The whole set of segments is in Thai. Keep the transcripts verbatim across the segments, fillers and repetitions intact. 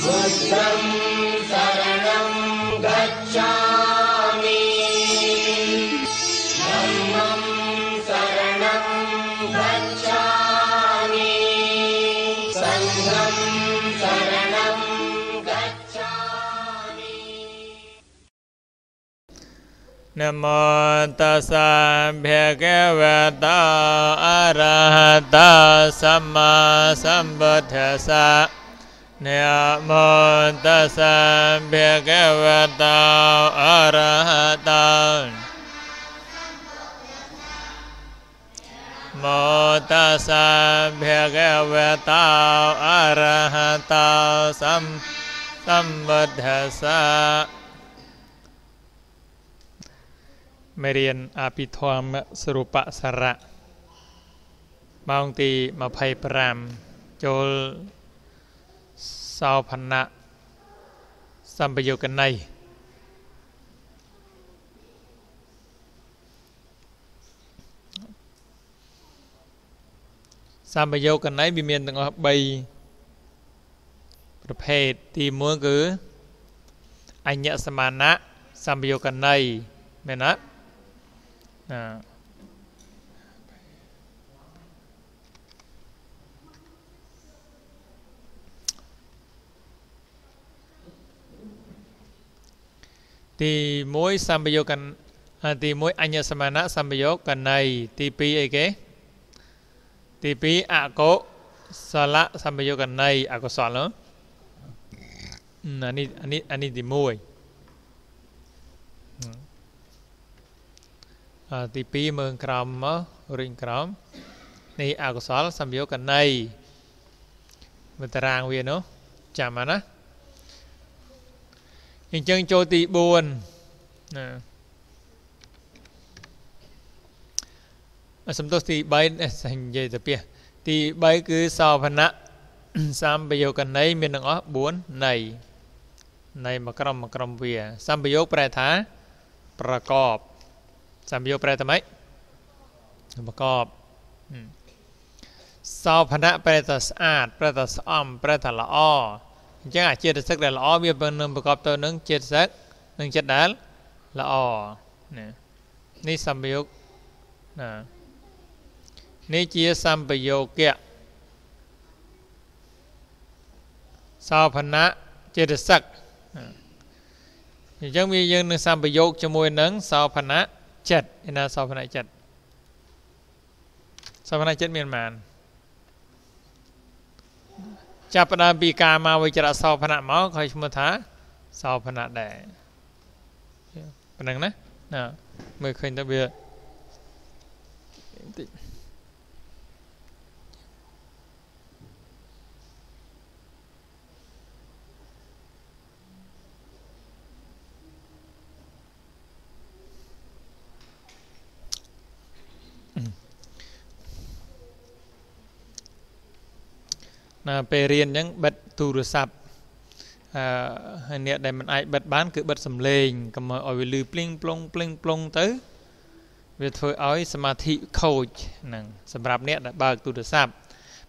बुद्धं शरणं गच्छामि धम्मं शरणं गच्छामि संघं शरणं गच्छामि नमो तस्सा भगवतो अरहतो सम्मा सम्बुद्धस्सा नमो तस्सा भगवतो अरहतो नमो तस्सा भगवतो अरहतो सम्बुद्धस्साมาเรียนอภิธรรมสรุปสระมาองตีมาภัยปรามโจลสาวพันนะสัมปโยกันในสัมปโยกันในมีเมียนตั้งใบประเภทที่มือคืออัญญสมานะสัมปโยกันในเมนะตีมวยสัมปโยกันตีมวยอัญญสมานะสัมปโยกันในตีปีเอเกตีปีอโกสละสัมปโยกันในอโกสลนะอันนี้อันนี้อันนี้ตีมวยตีปีเมืองกรรมริงกรรมในอกุศลสัมโยกันในมันตารางเวียนเนาะจำมานะอย่างเช่นโจติบุญสมโตติใบสัญญาตะเปียตีใบคือสาวพนะสัมโยกันในเมียนอ๋อบุญในในมกรมมกรมเวียสัมโยกแปลฐานประกอบสัมโยแปลทำไมประกอบสาวพนะแปลแต่สะอาดแปลแต่สะอ้อมแปลแต่ละอ้อจังอาจเจตสักแต่ละอ้อมีบางหนึ่งประกอบตัวหนึ่งเจตสักหนึ่งเจตนั้นละอ้อนี่สัมโยกนี่เจียสัมโยเกะสาวพนะเจตสักยังมียังหนึ่งสัมโยกจมวยหนึ่งสาวพนะเจ็ดนะสาวพนัยเจ็ดสาวพนัยเจ็ดเมียนมานจับประดามปีกามาวิจารสาวพนัยเมาคอยชมท้าสาวพนัยแดงประเด็นนะนะเมื่อคืนตะเบียไปเรียนยังบัดตูรศัพท์เนี่ยแต่มันไอบัดบ้านคือบัดสำเร็จก็มาเอาวิลือปลิ้งปลงปลิ้งปลงตื้อเวทเอเอาสมาธิโคชนั่งสำหรับเนี่ยแต่บัดตูรศัพท์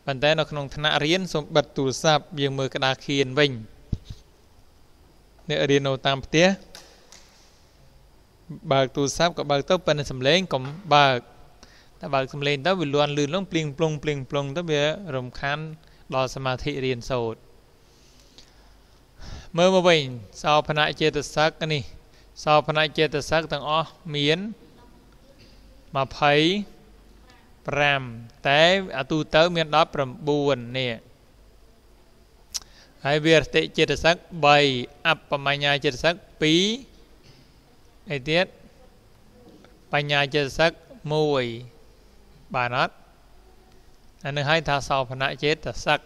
ปัจจัยนอกนองธนาเรียนสมบัดตูรศัพท์ยังมือกระดาเขียนวิ่งเนี่ยเรียนเอาตามเตี้ยบัดตูรศัพท์กับบัดเต้าเป็นสำเร็จก็บัดแต่บัดสำเร็จเต้าวิลวนลืนล้มปลิ้งปลงปลิ้งปลงเต้าเบี้ยรำคาญรอสมาธิเรียนโสดเมื่อมาเบ่งสาวพนัยเจตสักกันนี่สาวพนัยเจตสักต่างอ๋อเมียนมาไพแปรมแต่อตูเตอร์เมียนรับประบุนเนี่ยไอเวียเตเจตสักใบอัปปมัญญาเจตสักปีไอเทียปัญญาเจตสักมวยบานัดอันนึงให้ทาสาวพนัยเจตสัก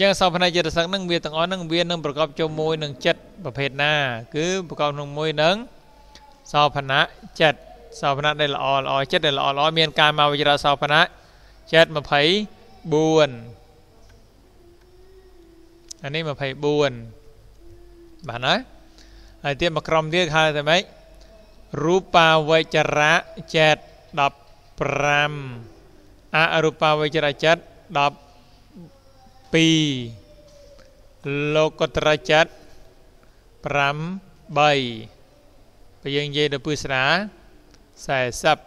ยังสาวพนัยเจตสักนั่งเวียนตั้งอ้อนนั่งเวียนนั่งประกอบโจมวยนั่งเจ็ดประเภทหน้าคือประกอบนั่งมวยนั่งสาวพนัยเจ็ดสาวพนัยได้ละออละอเจ็ดได้ละออละเมียนการมาวิจารสาวพนัยเจ็ดมาไผ่บุญอันนี้มาไผ่บุญบ้านนะไอเตี้ยมากรอมเตี้ยคาใช่ไหมรูปาวิจาระเจ็ดดับปรามอรูปาวิจารเจ็ดดับปี โลกุตระจัตพรำใบไปยังเยดปุษณาใส่ซับ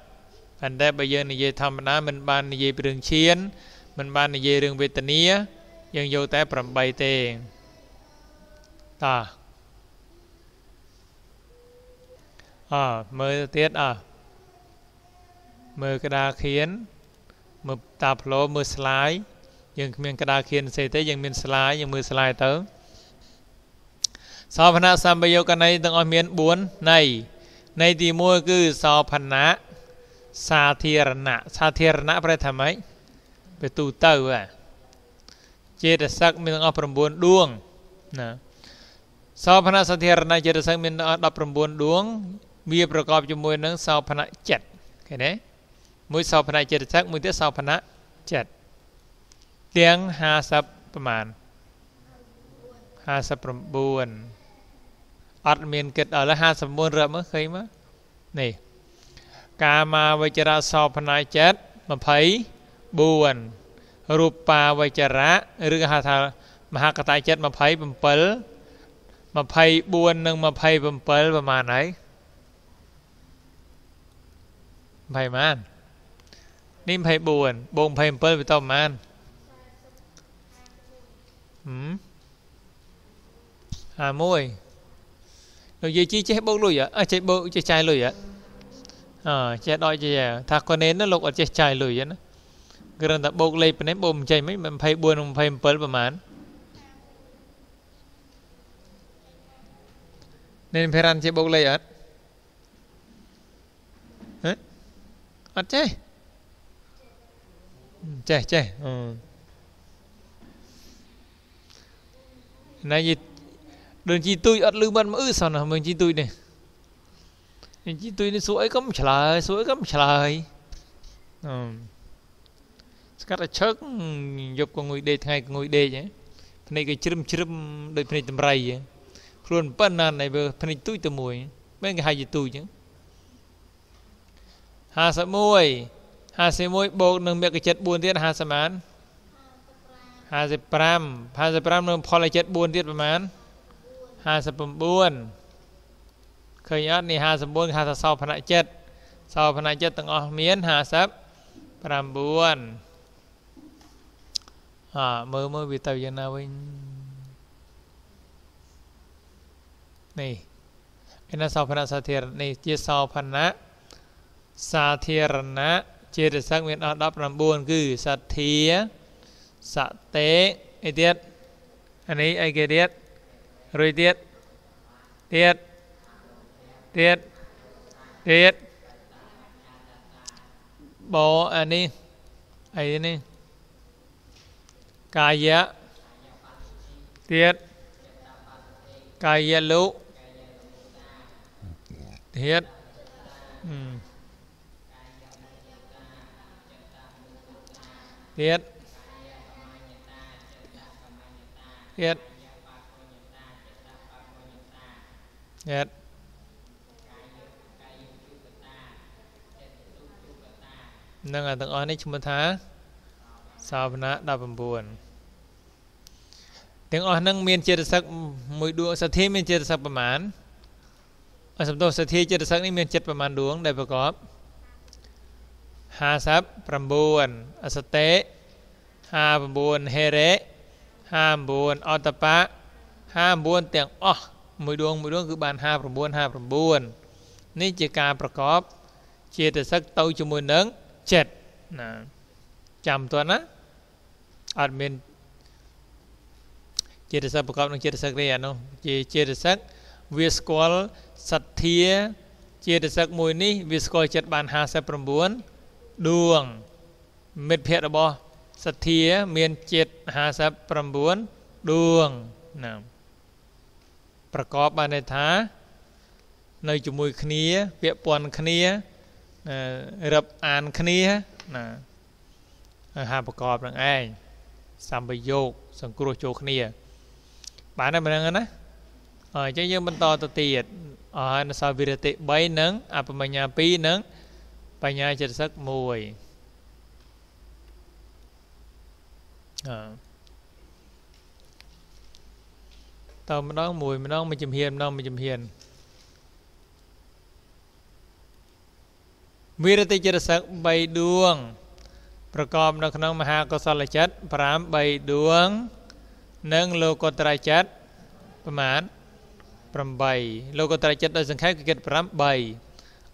อันได้ไปยังในเยธรรมนะมันบานในเยเรื่องเชียนมันบานในเยเรื่องเวทนียยังโยแต่พรำใบเตงตาอ่ามือเทียดอ่ะมือกระดาเขียนมือตาโผล่มือสลายยังมีกระดาเขียนเสร็จแต่ยังมีสลายยังมือสลายเติมสอบพนะสัมปโยกันในตั้งอเมียนบุญในในที่มวยคือสอบพนะสาเทรณะสาเทรณะไปทำไมไปตูเตอร์ว่ะเจตสักมีตั้งอพรบุญดวงนะสอบพนะสาเทรณะเจตสักมีตั้งอพรบุญดวงมีประกอบจมวยนั่งสอบพนะเจ็ดแค่ไหนมือสอบพนะเจตสักมือที่สอบพนะเจ็ดเตียงหาสับประมาณหาสับประบุญอัดเมียนเกิดอะไรหาสับบุญเริ่มเมื่อเคยมั้ยนี่กามาวจระสอบพนายเจ็ดมาไพบุญรูปาวจระหรือหาธามหากตายเจ็ดมาไพบัมเปิลมาไพบุญหนึ่งมาไพบัมเปิลประมาณไหนไพมันนี่ไพบุญบงไพบัมเปิลไปต่อมันอ่ามุ้ยเราเยจีเจ็บบุกลุยอ่ะเจ็บบุกเจ็บใจลุยอ่ะอ่าเจ็บดอยเจ็บถ้าคนเน้นนั่นลงอ่ะเจ็บใจลุยอ่ะนะกระนั้นแต่บุกเลยเป็นเน้นบุกใจไม่มันไพ่บัวมันไพ่เปิลประมาณเน้นเพรันเจ็บบุกเลยอ่ะเอ๊ะอ่ะเจ๊เจ๊เจ๊อืมnày gì đường chi tui ở lư ban mỡ sao nào mình chi tui này mình chi tui nó suối cắm trả lời suối cắm trả lời các là chớp dục con người đề ngày người đề nhé phần này cái chớm chớm đời phần này tầm ray vậy luôn ban nan này về phần này tui tầm mùi mấy cái hai gì tui chứ hà sa môi hà sa môi bột nương mẹ cái chật buồn thế hà sa mánห้าสิบปรามห้าสิบปรามหนึ่งพอละเจ็ดบุญที่ประมาณห้าสิบบุญเคยยอดนี่ห้าสิบบุญห้าสิบสองพนักเจ็ดสองพนักเจ็ดต้องออกเมียนห้าสิบปรามบุญอ่ามือมือวิตาวิญญาวินนี่ไอ้นั่นสองพนักสาเทรนี่เจ็ดสองพนักสาเทรนะเจ็ดสักเมียนออกรับปรามบุญคือสัตเทียสเตไอเดียดอันนี้ไอเกเดียดรวยเดียดเดียดเดียดเดียดบออันนี้ไอนี่กายะเดียดกายะลุเดียดเดียดเย็ดเย็ดนั่งอ่านตั้งอ่านในชุมทาสาวพนะดาวบำบุญตั้งอ่านนั่งเมียนเจตสักมวยดวงสัตย์เมียนเจตสักประมาณอสมโตสัตย์เจตสักนี่เมียนเจ็ดประมาณดวงได้ประกอบหาทรัพย์บำบุญอสเตหาบำบุญเฮเรห้ามบุญอัตปะห้ามบุญเตียงอ๋อมือดวงมือดวงคือบานห้าประบุญห้าประบุญนี่เจการประกอบเจตสักเตาจมูกหนึ่งเจ็ดนะจำตัวนะอัดเมนเจตสักประกอบน้องเจตสักเรียนน้องเจเจตสักวิสกอลสัตเทียเจตสักมวยนี่วิสกอลเจ็ดบานห้าสัประบุญดวงเม็ดเพชรบอสัตยาเมียนเจ็ดหาสับประมบุญดวงนะประกอบมาในท้าในจมูกคณีเปียปวนคณีรับอ่านคณีนะหาประกอบนั่งไอ้สัมปโยกสังกุโรโจคณีบ้านนั้นเป็นยังไงนะจะยังบรรทอนตติดอ่านสาวิรติใบหนึ่งอภิมัญญาปีหนึ่งปัญญาเจตสักมวย tao mà nó mùi mà nó mình chìm hiền nó mình chìm hiền vi rati chư sắc bảy đuông ประกอบในក្នុងมหากុសលចិត្ត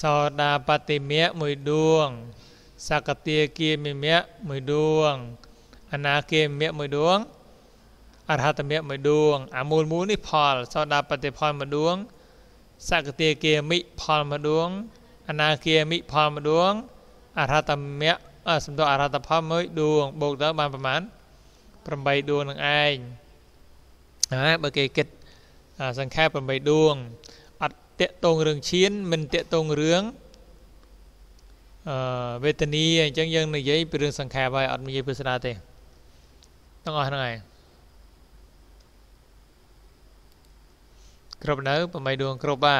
Soda pati mẹ mùi đuông, Sakatia kia mẹ mùi đuông, Anaki mẹ mùi đuông, Arhata mẹ mùi đuông, Amul muni phol, Soda pati phol mùi đuông, Sakatia kia mẹ phol mùi đuông, Anaki mẹ phol mùi đuông, Arhata mẹ, à, xâm tố Arhata phol mùi đuông, Bột đó bàn phạm án, Pram bay đuông nâng anh. Đó, bởi kỳ kịch, Sân khai pram bay đuông, เตะตรงเรื่องเอ่อเวทนีអញ្ចឹងយើងនិយាយពីរឿងសង្ខារ ហើយ ផ្សេង គ្នា ម្ដង មួយ ម្ដង មួយ ប្រកប ម្ដ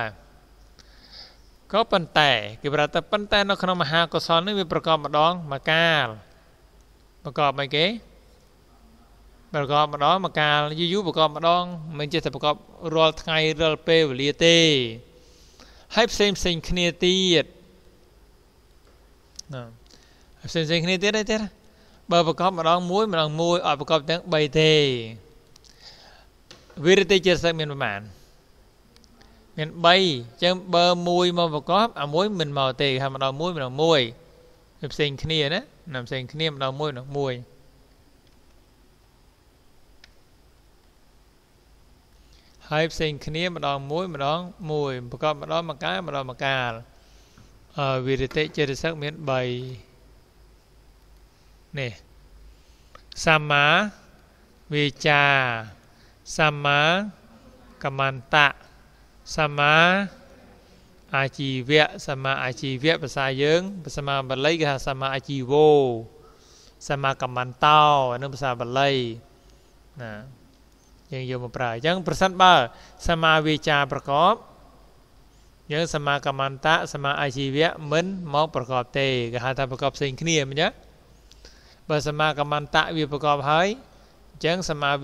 ង មកកាល ម្ដង មកកាល អឺ វិរិតិ ចេតសិក មាន ba នេះ សម្មា វាចា សម្មា កម្មន្តៈ សម្មា អាជីវៈ សម្មា អាជីវៈ ភាសា យើង សម្មា បាលី គេហៅ សម្មា អាជីវោ សម្មា កម្មន្តោ អានឹង ភាសា បាលី ណា យើងយកមកប្រើអញ្ចឹងប្រសិនបើសមាវាចាប្រកបយើងសមាកម្មន្តៈសមាអាជីវៈមិនមកប្រកបទេគេហៅថាប្រកបផ្សេងគ្នា វាផ្លែផ្លែវាគ្នាណាវាអត់ដូចគ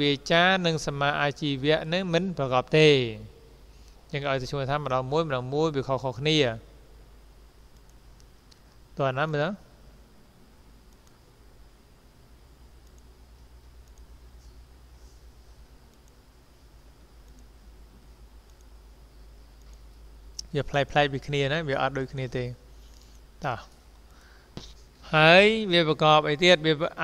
្នាទេតោះហើយវាប្រកបអីទៀតវា กอบนำ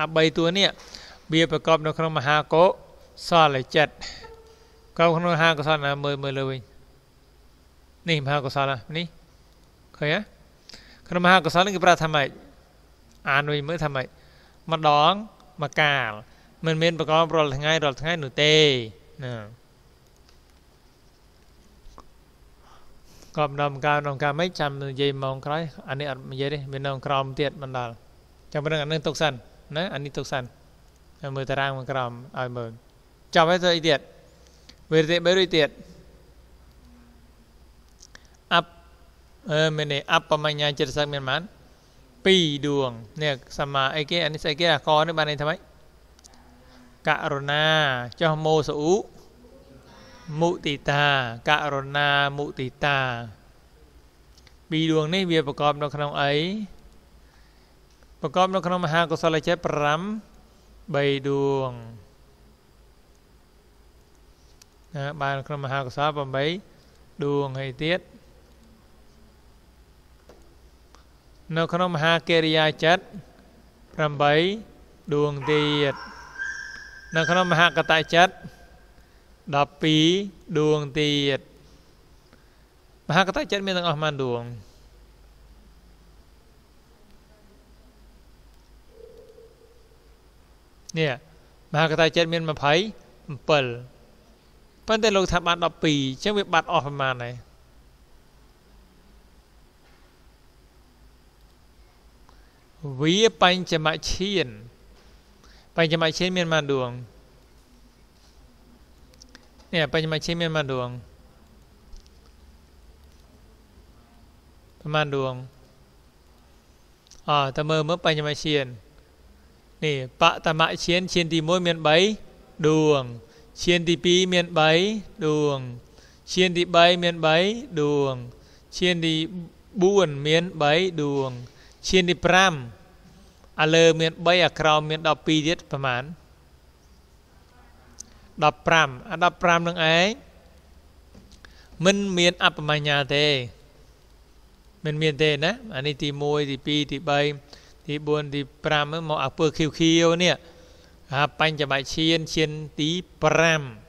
กาวน้องกาวไม่จำเย็นมองใครอันนี้อัดเย็นดิมีน้องกรอมเตียดมันดาลจำเป็นอันนึงตกสันนะอันนี้ตกสันเอามือตารางมากรอมเอามือจับไว้ตัวอีเตียดเวรเตะไปด้วยเตียดอัปเออเมเนอัปปะมัญญาเจตสักเมียนมัน ปีดวงเนี่ยสมาไอเกะอันนี้ไอเกะกอเนี่ยบ้านในทำไมกะรณาเจ้าโมสุมุติตากะรณามุติตาปีดวงนี่เวียประกอบในขนมไอประกอบในขนมมหากุศลเจปรัมใบดวงนะบ้านขนมมหากุศลปรัมใบดวงให้เตี้ยในขนมมหาเกริยาจัดปรัมใบดวงเตี้ยในขนมมหากตาจัดดับปีดวงเตียดมหากตาจัดมีตั้งออกมาดวงเนี่ยมหากตาจัดมีมาไผ่เปิลปั้นแต่ลงทำบัตรดับปีเชื่อมบัตรออกประมาณไหนวิปัญจมเชียนปัญจมเชียนมีมาดวงเนี่ยปัญจมาเชมีมาดวงประมาณดวงอ๋อแต่เมื่อเมื่อปัญจมาเชียนนี่ปะตมะเชียนเชียนตีมวยเมียนใบดวงเชียนตีปีเมียนใบดวงเชียนตีใบเมียนใบดวงเชียนตีบุญเมียนใบดวงเชียนตีพรำอเลเมียนใบอะคราวเมียนดอกปีเด็ดประมาณดับพรำอันดับพรำนั่งไอ้มันเมียนอัปปมัญญาเตมันเมียนเตนะอันนี้ตีมวยตีปีตีใบตีบวนตีพรำมันมองอัปเปอร์คิวคิวเนี่ยปัญจมาเชียนเชียนตีพร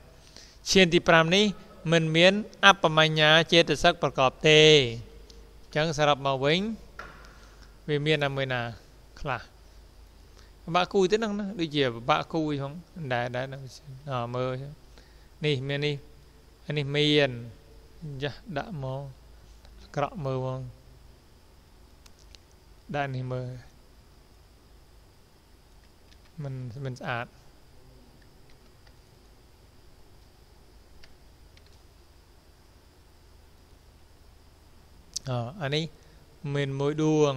ำเชียนตีพรำนี่มันเมียนอัปปมัญญาเจตสักประกอบเตจังสำหรับมาวิ่งเวียนอเมนาคลาบ้าคุยเท่านั้นนะดูเจียบบ้าคุยของได้ได้นะอ๋อมือนี่เมียนี่อันนี้เมียนจะด่ามองกระมือมองได้นี่มือมันมันสะอาดอ๋ออันนี้เมียนมวยดวง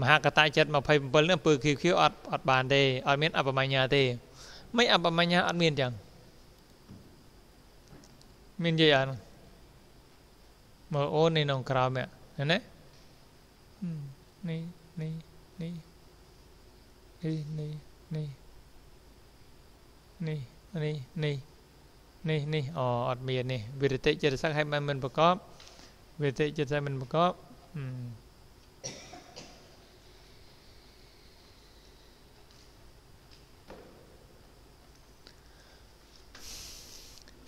มหากระต่ายจัดมาไพ่บนเรื่องเปลือกเขียวเขียวอดอดบานเตออดเม็ดอัปมาญาเตไม่อัปมาญาอัดเมียนจังเมียนเยอะนะเมื่อโอ้ในน้องคราวเนี่ยเห็นไหมนี่นี่นี่นี่นี่นี่นี่นี่นี่นี่นี่อ๋ออัดเมียนนี่วิริตจะสักให้มันประกอบวิริตจะให้มันประกอบ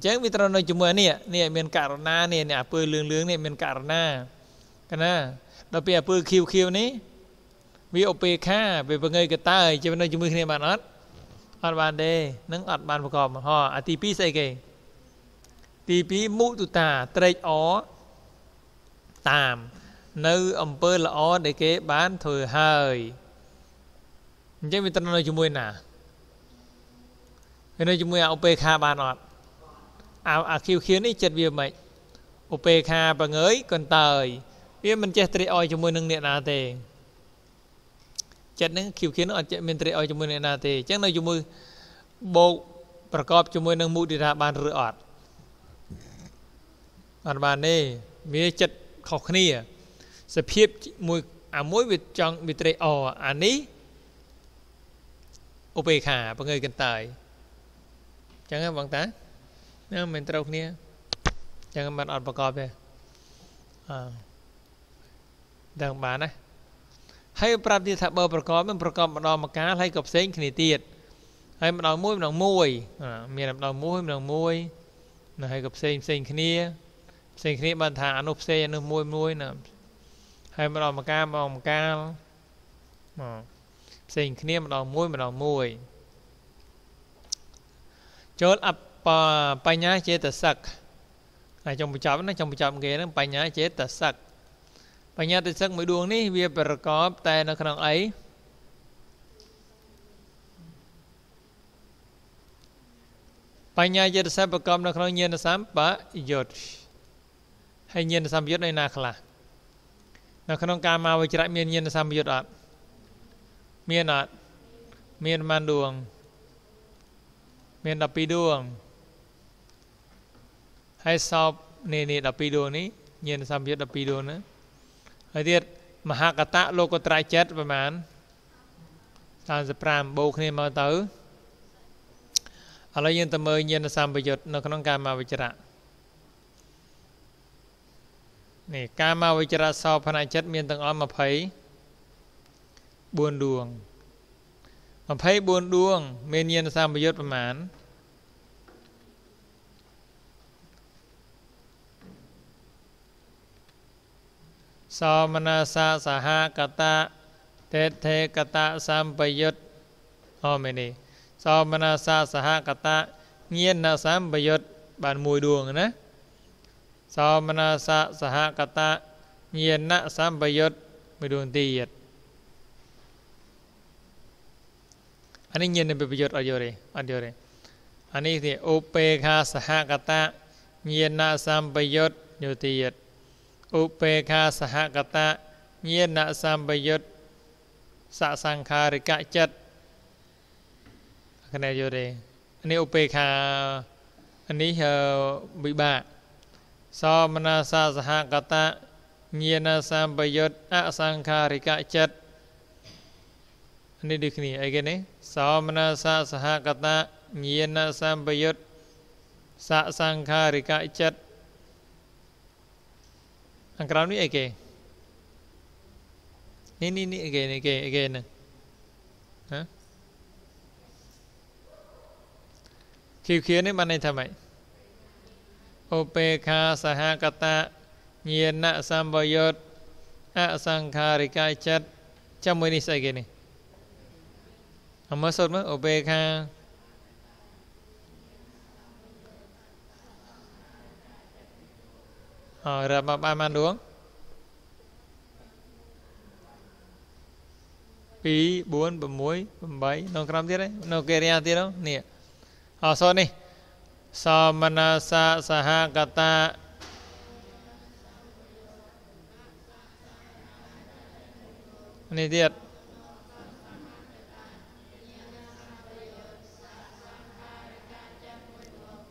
เจ้าวิตรนจมัวเนี่ยเนี่ยเมียนการณาเนี่ยเนี่ยปืนเลืองๆเนี่ยเมียนการณากันนะเราเปียปืนคิวๆนี้วิโอเปค่าไปเปงเงยกระต่ายจะเป็นจมูกเนี่ยบานอัดอัดบานเดนั่งอัดบานประกอบห่ออตีปีใส่เกตีปีมุตุตาเตรอตามในอำเภอละอเดเกบ้านเถื่อเฮยเจ้าวิตรนจมัวน่ะเป็นจมูกเอาเปค่าบานอัดเอาอาคิวเขียนนี่จัดเวียบไหมอุเปคาปะเงยก่อนเตยเวียมันจะตรีออยจมูกหนึ่งเนี่ยนาเตจัดนั้นคิวเขียนอาจจะเป็นตรีออยจมูกเนี่ยนาเตจังในจมูกโบกประกอบจมูกหนึ่งมูดิธาบานเรืออดบานบานนี่มีจัดขอกนี่สเปียบมวยอ่ะมวยวิจังวิตรีออันนี้ อุเบกขาบังเอิญกันตายจังงั้นบางตาเนี่ยมันตรงนี้จังงั้นมันอ่อนประกอบเลยดังบ้านนะให้ปรับที่ถ้าเบอร์ประกอบมันประกอบมันเอามากาให้กับเส้นขณิตีดให้มันเอามุ้ยมันเอามุ้ยมีมันเอามุ้ยมันเอามุ้ยให้กับเส้นเส้นขณิเส้นขณิบันทาอนุเส้นอนุมุ้ยมุ้ยนะให้มันเอามากาเอามากาเส้นขณิมันเอามุ้ยมันเอามุ้ยโจทย์อัปปัญญาเจตสักจงประจับนะจงประจับเกี่ยนั้นปัญญาเจตสักปัญญาเจตสักหมายดวงนี้เวียประกอบแต่ในขณะไอปัญญาเจตสักประกอบในขณะเย็นสัมปะยศให้เย็นสัมปยศในนาคลาในขณะการมาวิจารณ์เมียนเย็นสัมปยศอัดเมียนอัดเมียนมันดวงเมียนดับปีดวงให้สอบเนเนดับปีดวงนี้เย็นสัมยศดับปีดวงนะไอ้เดียดมหากตะโลกตรายเจ็ดประมาณตามสปรามโบกเนมาเตออะไรยันตะเมยเย็นสัมยศในขณะการมาวิจารณ์นี่การมาวิจารณ์สอบพนัยเจ็ดเมียนตังอ้อมมาไผ่บุญดวงมาไพ่บุญดวงเมเนียนสัมยศประมาณสมนาสาสหกตะเตเทกตะสัมปยศอ๋อไม่นี่สมนาสาสหกตะเงียนนาสัมปยศบานมวยดวงนะสมนาสาสหกตะเงียนนาสัมปยศไม่ดวงตีเอียดอันนี้เงียนเป็นประโยชน์อันเดียวเลยอันเดียวเลยอันนี้สิอุเปคาสหกตะเงียนนาสัมปยศอยู่ตีเอียดอุเปคาสหกตะเงียนะสัมปยศสสังคาริกะจัดคะแนนอยู่เลยอันนี้อุเปคาอันนี้เออบิบะสมนาสาสหกตะเงียนะสัมปยศอสังคาริกะจัดอันนี้ดูขึ้นนี่ไอ้แกนี่สมนาสาสหกตะเงียนะสัมปยศสสังคาริกะจัดอันกรานี้เอเกนี่นี่นี่เอเกนเอเกเอเกนะฮะเขียวเขียวนี่มันในทำไมโอเปคาสหกตะเงียนะสัมปยศอสังคาริกาจัดจำไว้นี่ใส่เกนี่เอามาสดมั้ยโอเปคาอ๋อระบบประมาณดวงปีบุญบมวยบมใบนกกรามที่ไรนกเกเรียที่เราเนี่ยอ๋อโซนี่สมนาสาสหกตะนี่เดียด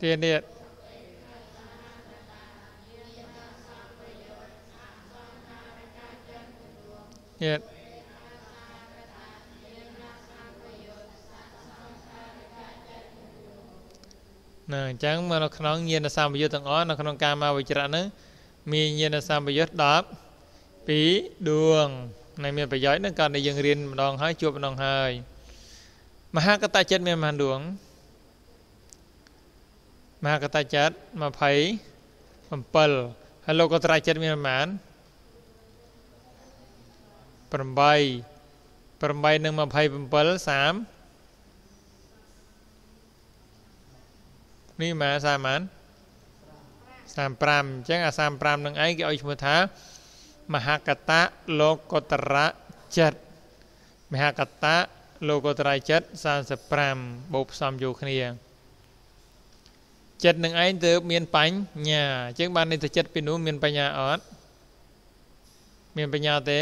เดียดเดียดเย็ดน่ะจังเมื่อเราขนองเย็นสัมปยุตต่างอ้อนเราขนองการมาวิจารณ์นั้นมีเย็นสัมปยุตดาบปีดวงในเมียประย้อยนั้นการในยังเรียนดองหายจวบดองหายมหากตาจัดเมียมหันดวงมหากตาจัดมาไผ่มาเปิลฮัลโลกตราจัดเมียมหันปรมใบปรมใบหนึ่งมาไพ่ปรมเปิลสามนี่มาสามันสามปรามจังอาสามปรามหนึ่งไอ้ก็เอาชมท้ามหากตะโลกตระจัดมหากตะโลกตระจัดสามสปรามบุบสามอยู่ขี้จัดหนึ่งไอ้เติมเมียนปัญญาจังบ้านในเติมจัดเป็นนู้เมียนปัญญาอ่อนเมียนปัญญาเตะ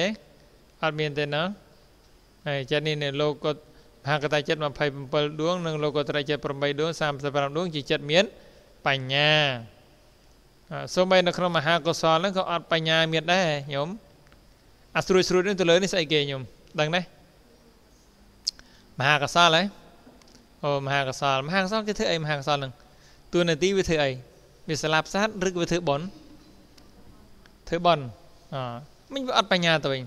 อาจมีแต่นะไอ้เจนี่เนี่ยโลกก็หากตาเจ็ดมาไพ่เปิลดวงหนึ่งโลกตาเจ็ดปรมัยดวงสามสปรามดวงจีเจ็ดเมียนปัญญาสมัยนักธรรมมหากษรแล้วก็อาจปัญญาเมียนได้โยมอัศรุยศรุยนี่ตัวเลยนี่ใส่เกยโยมดังไหมมหากษรเลย Ồ, mà hàng cả sao, mà hàng sao cái thứ ấy mà hàng sao lần tôi này tí với thứ ấy vì sẽ lạp sát rực với thứ bốn thứ bốn à. Mình vẫn ọt bài nhà tụi mình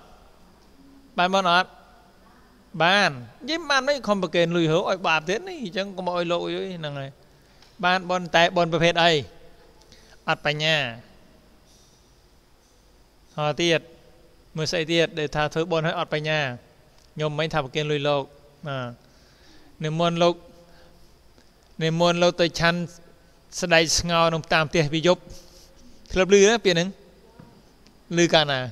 bạn bọn ọt bạn nhưng bạn ấy không bậc kênh lùi hữu ỏi bạp thế này chẳng có mọi lộ ấy nằng này bạn bọn tại bọn bậc hết ấy ọt bà nhà họ tiệt mới xây tiệt để thà thứ bọn hơi ọt bà nhà nhôm mấy thà và kênh lùi lô à. Nếu muốn lúc nếu muốn lúc tôi chăn sẽ đầy ngào nông tạm tiết bị giúp lập lưu đó biết nâng lưu cả nà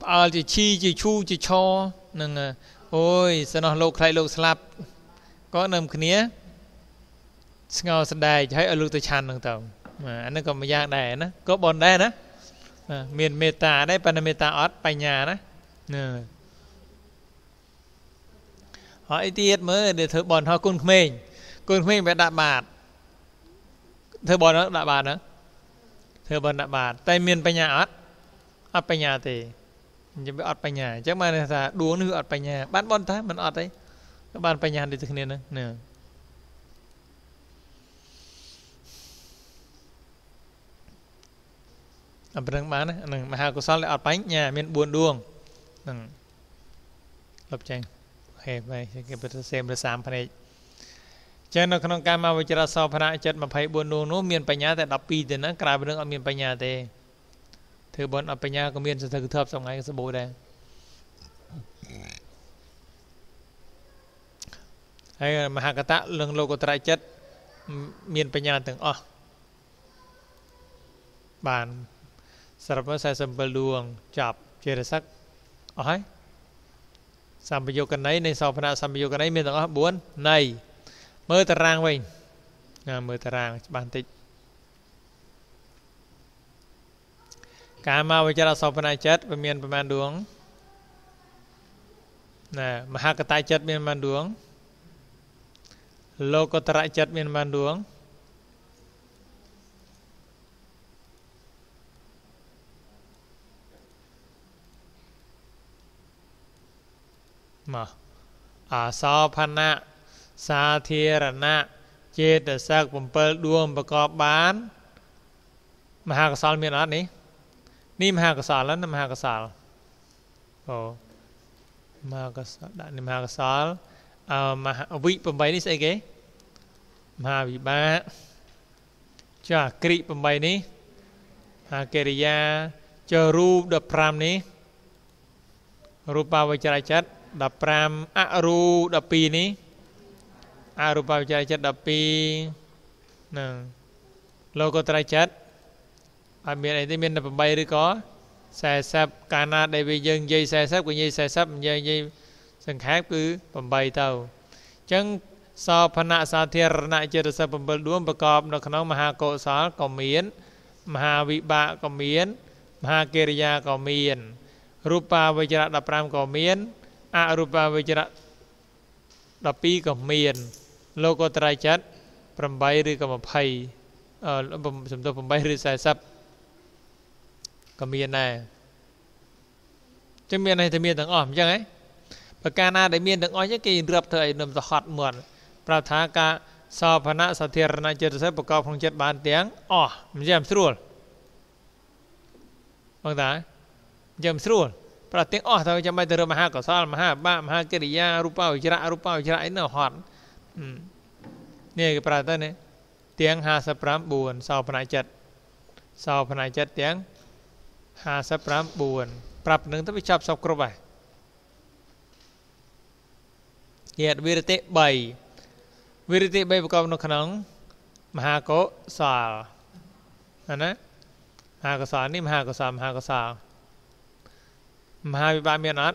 à chỉ chi chỉ chu chỉ cho nè ôi sao nó lột lại lột slap có nằm cái nia ngao sẽ đại cho hãy lột tới chân nè tàu mà anh nó còn mấy dạng đại nữa có bòn đại nữa miền meta đấy panameta ớt bay nhà đó nè hỏi tiết mới để thử bọn họ côn mình côn mình phải đạp bạt thử bọn nó đạp bạt nữa thử bọn đạp bạt tay miền bay nhà ớt ớt bay nhà thì chỉ biết ớt bay nhà chắc mà là đuống nữa ớt bay nhà bán bọn thái mình ớt đấy các bạn bay nhà để thực hiện nữa nè ở bên bán này mà hà của sao lại ớt bánh nhà miền buồn đuông lập tranh xem được sám phần này cho nên không cam mà với chợ sau phần này chợ mà phải buôn đồ nó miền banya tại đập pi thì nó cài bên nước ở miền banya thì thứ bọn ở banya có miền sẽ thử thợ xong ngày sẽ bố đây hay mà hàng cả tạ lượng lô của tại chợ miền banya từng ở bàn sản phẩm sai sầm bờ luồng chập chế được sắc ở hay sầm bây giờ cái này này sau phần nào sầm bây giờ cái này mình đã có bốn này mới tờ rang vậy à, mới tờ rang bản tịch cá mau bây giờ là sau phần này chết và miền phần màn đuống nè mà hai cái tay chết miền màn đuống lô có trai chết miền màn đuống mà à sao phan na sa thiệt na chết để xác bầm bờ đuôngประกอบ bán mà hàng sào miền Bắc này ní mà hàng sào lắm mà hàng sào oh mà hàng sào đã ní mà hàng sào à mà vị bầm bầy ní sẽ cái mà vị ba cho kỵ bầm bầy ní hà keriya cho ru đập pram ní rupa vajra chết đập pram aru đập pi ní aru bao trái chất đập pi nè logo trái chất ở miền này thì miền đập bay đấy có xe sáp cana đây bây giờ dây xe sáp của dây xe sáp dây dây sừng khác cứ bầm bay tàu chẳng sao phần nạ sao thiệt nạ chưa được sao bầm bờ đuôngประกอบ nó khả năng mà hà cổ sá có miến mà hà vị bạ có miến mà hà keriya có miến rupa vajra đập pram có miến a rupa vajra đập pi có miền lô có trai chất bầm bay rư có một hay bầm chúng tôi bầm bay rư sai sấp có miền này chứ miền này thì miền thằng ỏm chứ ấy và Canada để miền thằng ỏm chứ cái rập thời nằm giọt hạt mượn và thá cả so phần nã sao thiệt nã chết sẽ bọc cao phong chết bàn tiếng ỏm giảm sưu bằng tá giảm sưuประเทศอ๋อทำไมจะไม่เติมมหาเกษตรมหาบ้ามหาเกริยารูปาวิจระรูปาวิจระไอ้เนื้อหอน เนี่ยก็ปราตเนี่ยเตียงหาสปรัมบุญสาวพนัยจัดสาวพนัยจัดเตียงหาสปรัมบุญปรับหนึ่งต้องไปจับสอบครบไปเหตุวิริติใบวิริติใบประกอบนขนมมหาโกศลอันนะมหาโกศลนี่มหาโกศลมหาโกศลมหาวิปามยนัต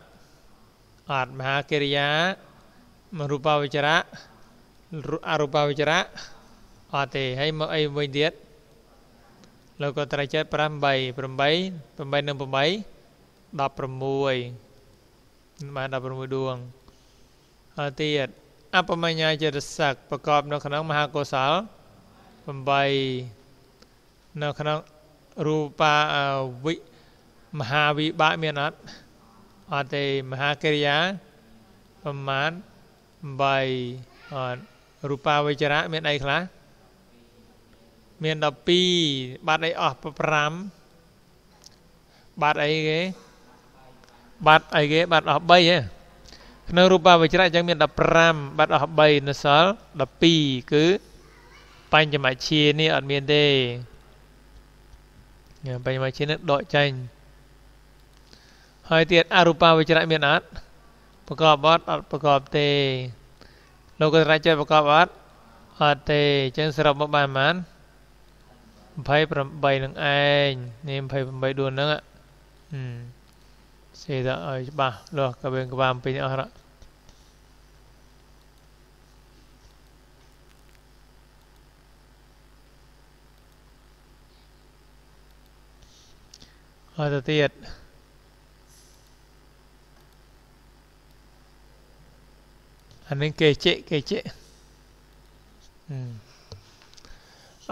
อาจมหาเกริยะมรูปาวิจระอรูปาวิจระอาเตให้มาไอวิเดียตแล้วก็ตรายเจ็ดพรำใบพรำใบพรำใบหนึ่งพรำใบดับพรำมวยมาดับพรำมวยดวงอาเตียดอัปปมัญญาเจตสักประกอบในขณะมหาโกศลพรำใบในขณะรูปาวิมหาวิบะเมียนัตอาเตมหาเกริยาประมาณใบรูปาวิจระเมียนไอคละเมียนดับปีบาดไอออกประพรำบาดไอเกบาดไอเกบาดออกใบเนี่ยในรูปาวิจระจังเมียนดับพรำบาดออกใบนั่นสัลดับปีคือปัญจมาชีนี่อันเมียนเดเนี่ยปัญจมาชีนี่ดอกจันหอยเตียดอรูปาวิจระเมียนอัดประกอบวัดอัดประกอบเตโลกุตระเจประกอบวัดอัดเตจึงสรับบบานมันไพ่ประใบหนังไอเนี่ยไพ่ประใบดวนนั่งอ่ะอืมเสดเอาบ้าหลอกกระเบงกระบามไปเนี่ยละอัดเตียดอันนี้เกจิเกจิเ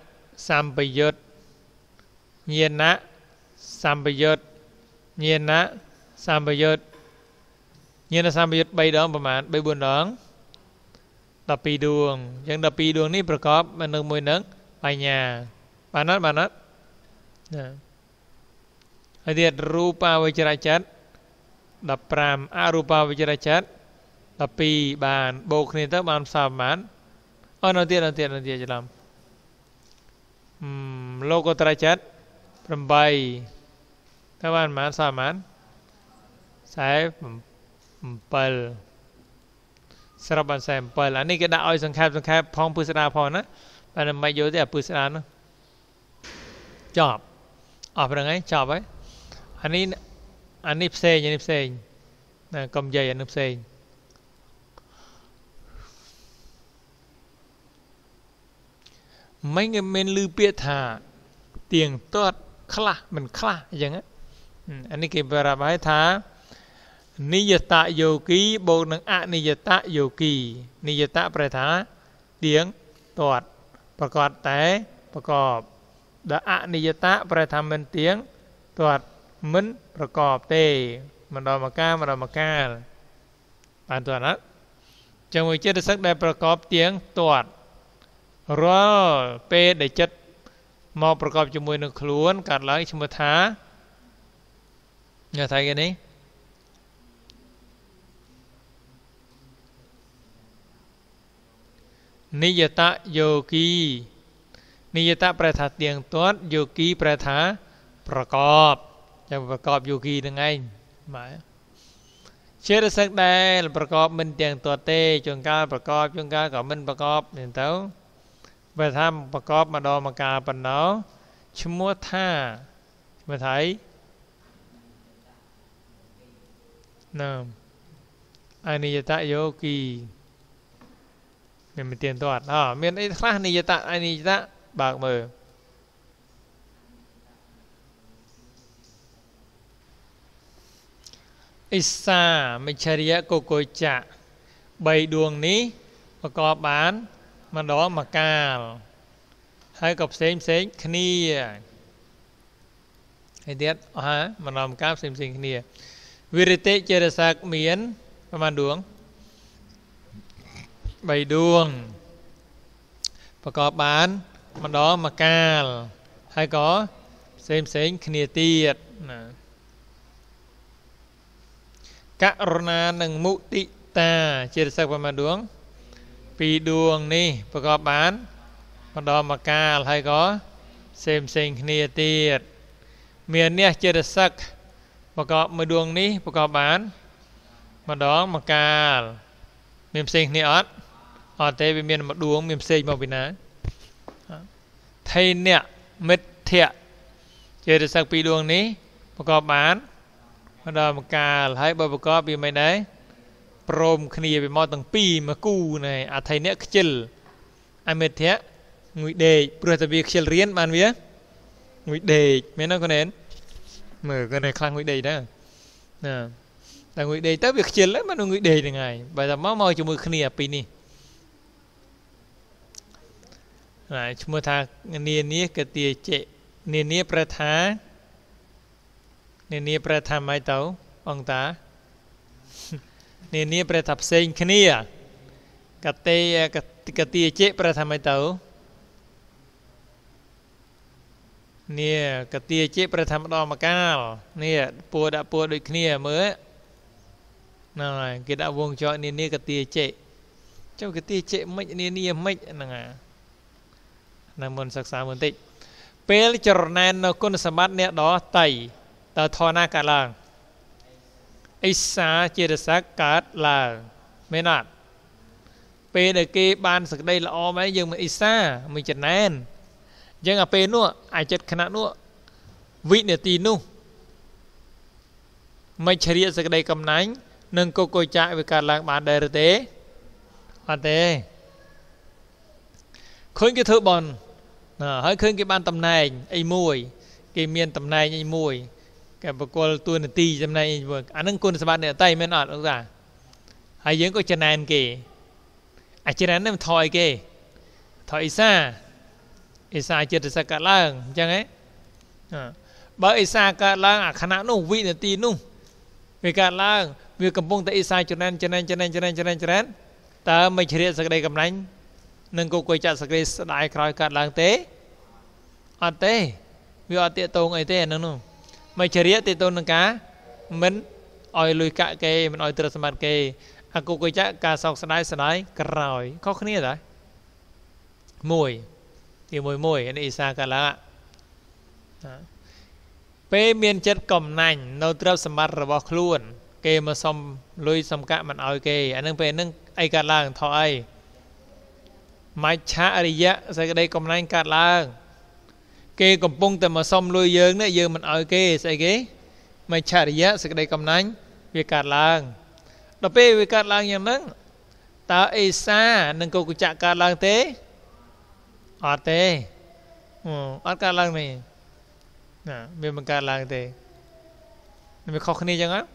สามประโยชน์เยียนะสามประโยชน์เยียนะสามประโยชน์เยียนะสามประโยชน์ใบดองประมาณใบบุญดองดับปีดวงยังดับปีดวงนี้ประกอบมันหนึ่งมวยหนึ่งปัญญาปานัตปานัตอเดียดรูปาวิจารจัตดับพรามอรูปาวิจารจัตตปีบานโบกนี่ต้องบานสามมันอ๋อนันเตียนันเตียนันเตียจะทำโลกุตระจัดพรำใบถ้าบานมันสามมันใส่เปลสระบันใส่เปลอันนี้ก็ได้อ้อยสังแคบสังแคบพองพุทธนาพอนะแต่ไม่เยอะแต่พุทธนาเนาะจอบออกเป็นไงจอบไว้อันนี้อันนี้เซยอันนี้เซยนะกำใหญ่อันนี้เซยไม่เงินเมนลือเปียธาเตียงตอดคละมันคละอย่างนั้นอันนี้คือปราบายธานิยตะโยกีโบนังอนิยตะโยกีนิยตะประธาเตียงตอดประกอบแต่ประกอบดะอนิยตะประธามันเตียงตอดมันประกอบเตมันดอมก้ามันดอมก้าปานตัวนั้นจังหวะเจตสักได้ประกอบเตียงตอดรอเปดได้จัดมาประกอบจมูกหนึ่งขลุ่นกัดหลังชมท้าอย่าทายกันนี้นิยตะโยกีนิยตะประธาเตียงต้นโยกีประธาประกอบจะประกอบโยกียังไงหมายเชื่อสักได้ประกอบมันเตียงตัวเตจงการประกอบจงการกับมันประกอบเห็นเต้าไปทำประกอบมาดอมากาปันเนาะชมัวท่ามาไทยน้ำอานิยตะโยกีเนี่ยมันเตียนตอดอ๋อเมียนไอ้คลานิยตะอานิยตะบากมืออิสามิชริยะโกโกจะใบดวงนี้ประกอบบ้าน mà đó mà cào hai cặp xem xem kia hay tiếc hả mà làm cáp xem xem kiaวิเตเจรศักเมียนประมาณดวงใบดวงประกอบบ้านมันด้อมากาลให้ก็เซมเซงคเนียตีดกะรณาหนึ่งมุติตาเจรศักประมาณดวงปีดวงนี่ประกอบบ้านมันด้อมากาลให้ก็เซมเซงคเนียตีดเมียนเนี่ยเจรศักประกอบมาดวงนี้ประกอบบ้านมาดองมากาลมีมเซงนี่อดอดเตเป็นเมียนมาดวงมีมเซงมาปีนะไทยเนี่ยเม็ดเถะเจอสักปีดวงนี้ประกอบบ้านมาดองมากาลให้บประกอบปีไม่ได้โปรมคณีไปมอตั้งปีมากู้ในอาไทยเนี่ยขจิลอเมเถะงุยเดย์เปลือยตะบีขจิลเรียนมันเวียงุยเดย์ไม่น่าคนเห็นมือก็ในคลังวิเดย์นะแต่วิเดย์แต่วิเชียนแล้วมันวิเดย์ยังไงไปทำม้าม้อยจุ่มมือขณีปีนี้จุ่มมือทางเนียนี้กตีเจเนียนี้ประธานเนียนี้ประธานไม้เต่าองตาเนียนี้ประทับเซนขณีกตีกตีเจประธานไม้เต่าเนี่ยกตีเจประธรรมดอมากาลเนี่ยปัวดะปัวโดยเนี่ยเมื่อนั่นไงกิดาวงจรเนี่ยนี่กตีเจเจ้ากตีเจไม่เนี่ยนี่ไม่นั่นไงนั่นมันศึกษาเหมือนติเปลจรนันนกุลสมบัติเนี่ยดอไตตาทอนากาลางอิสาเจดสักกาลางไม่นัดเปลเดกีบานสักได้ละอไหมยังมันอิสาไม่จรนันยังอาเปนัวไอจัดขณะนัววิเนตีนุไม่เฉลี่ยสักใดกำนันนึงโกโกจ่ายไปการล้างบาดเดรเตอันเตคืนกี่เธอบอลให้คืนกี่บ้านตำแหน่งไอ้มวยกี่เมียนตำแหน่งไอ้มวยแกประกวดตัวเนตีตำแหน่งอันนั้นคุณสมบัติเนี่ยไตไม่นอดหรอกจ้ะไอ้ยังก็จะนานเกไอ้จะนานนั่นถอยเกถอยซ่าไอซาเจตสักกะล่างจังไงบ่ไอซากะล่างขณะนู้วินาทีนู้เวกะล่างเวกำปงแต่ไอซาจุนันจุนันจุนันจุนันจุนันจุนันตาไม่เฉลี่ยสักใดกำนันนึงกูควรจะสักใดสลายคลายกะล่างเตะอันเตะวิอันเตะตรงไอเตะนั่นนู้ไม่เฉลี่ยเตะตรงนั่งกะมันออยลุยกะเกมันออยตระสมัดเกอากูควรจะกะสอกสลายสลายกระไรข้อนี้อะไรมวยthì mồi mồi anh ấy xa cả lá, pe miền chất cẩm nành nấu trâu sầm bát rồi bọc luôn, kê mà xong lôi xong cả mình ao kê anh đang pe đang ai cả lang thoi, mai cha ariya sẽ cái đây cẩm nành cả lang, kê cẩm bông từ mà xong lôi dơng đấy dơng mình ao kê sẽ cái mai cha ariya sẽ cái đây cẩm nành về cả lang, đó pe về cả lang như nấng, ta ấy xa nâng cầu chạ cả lang thếอัดเตะอัดการล้างนี่นะมีมันการล้างเตะมันเป็นข้อคณีจังงั้น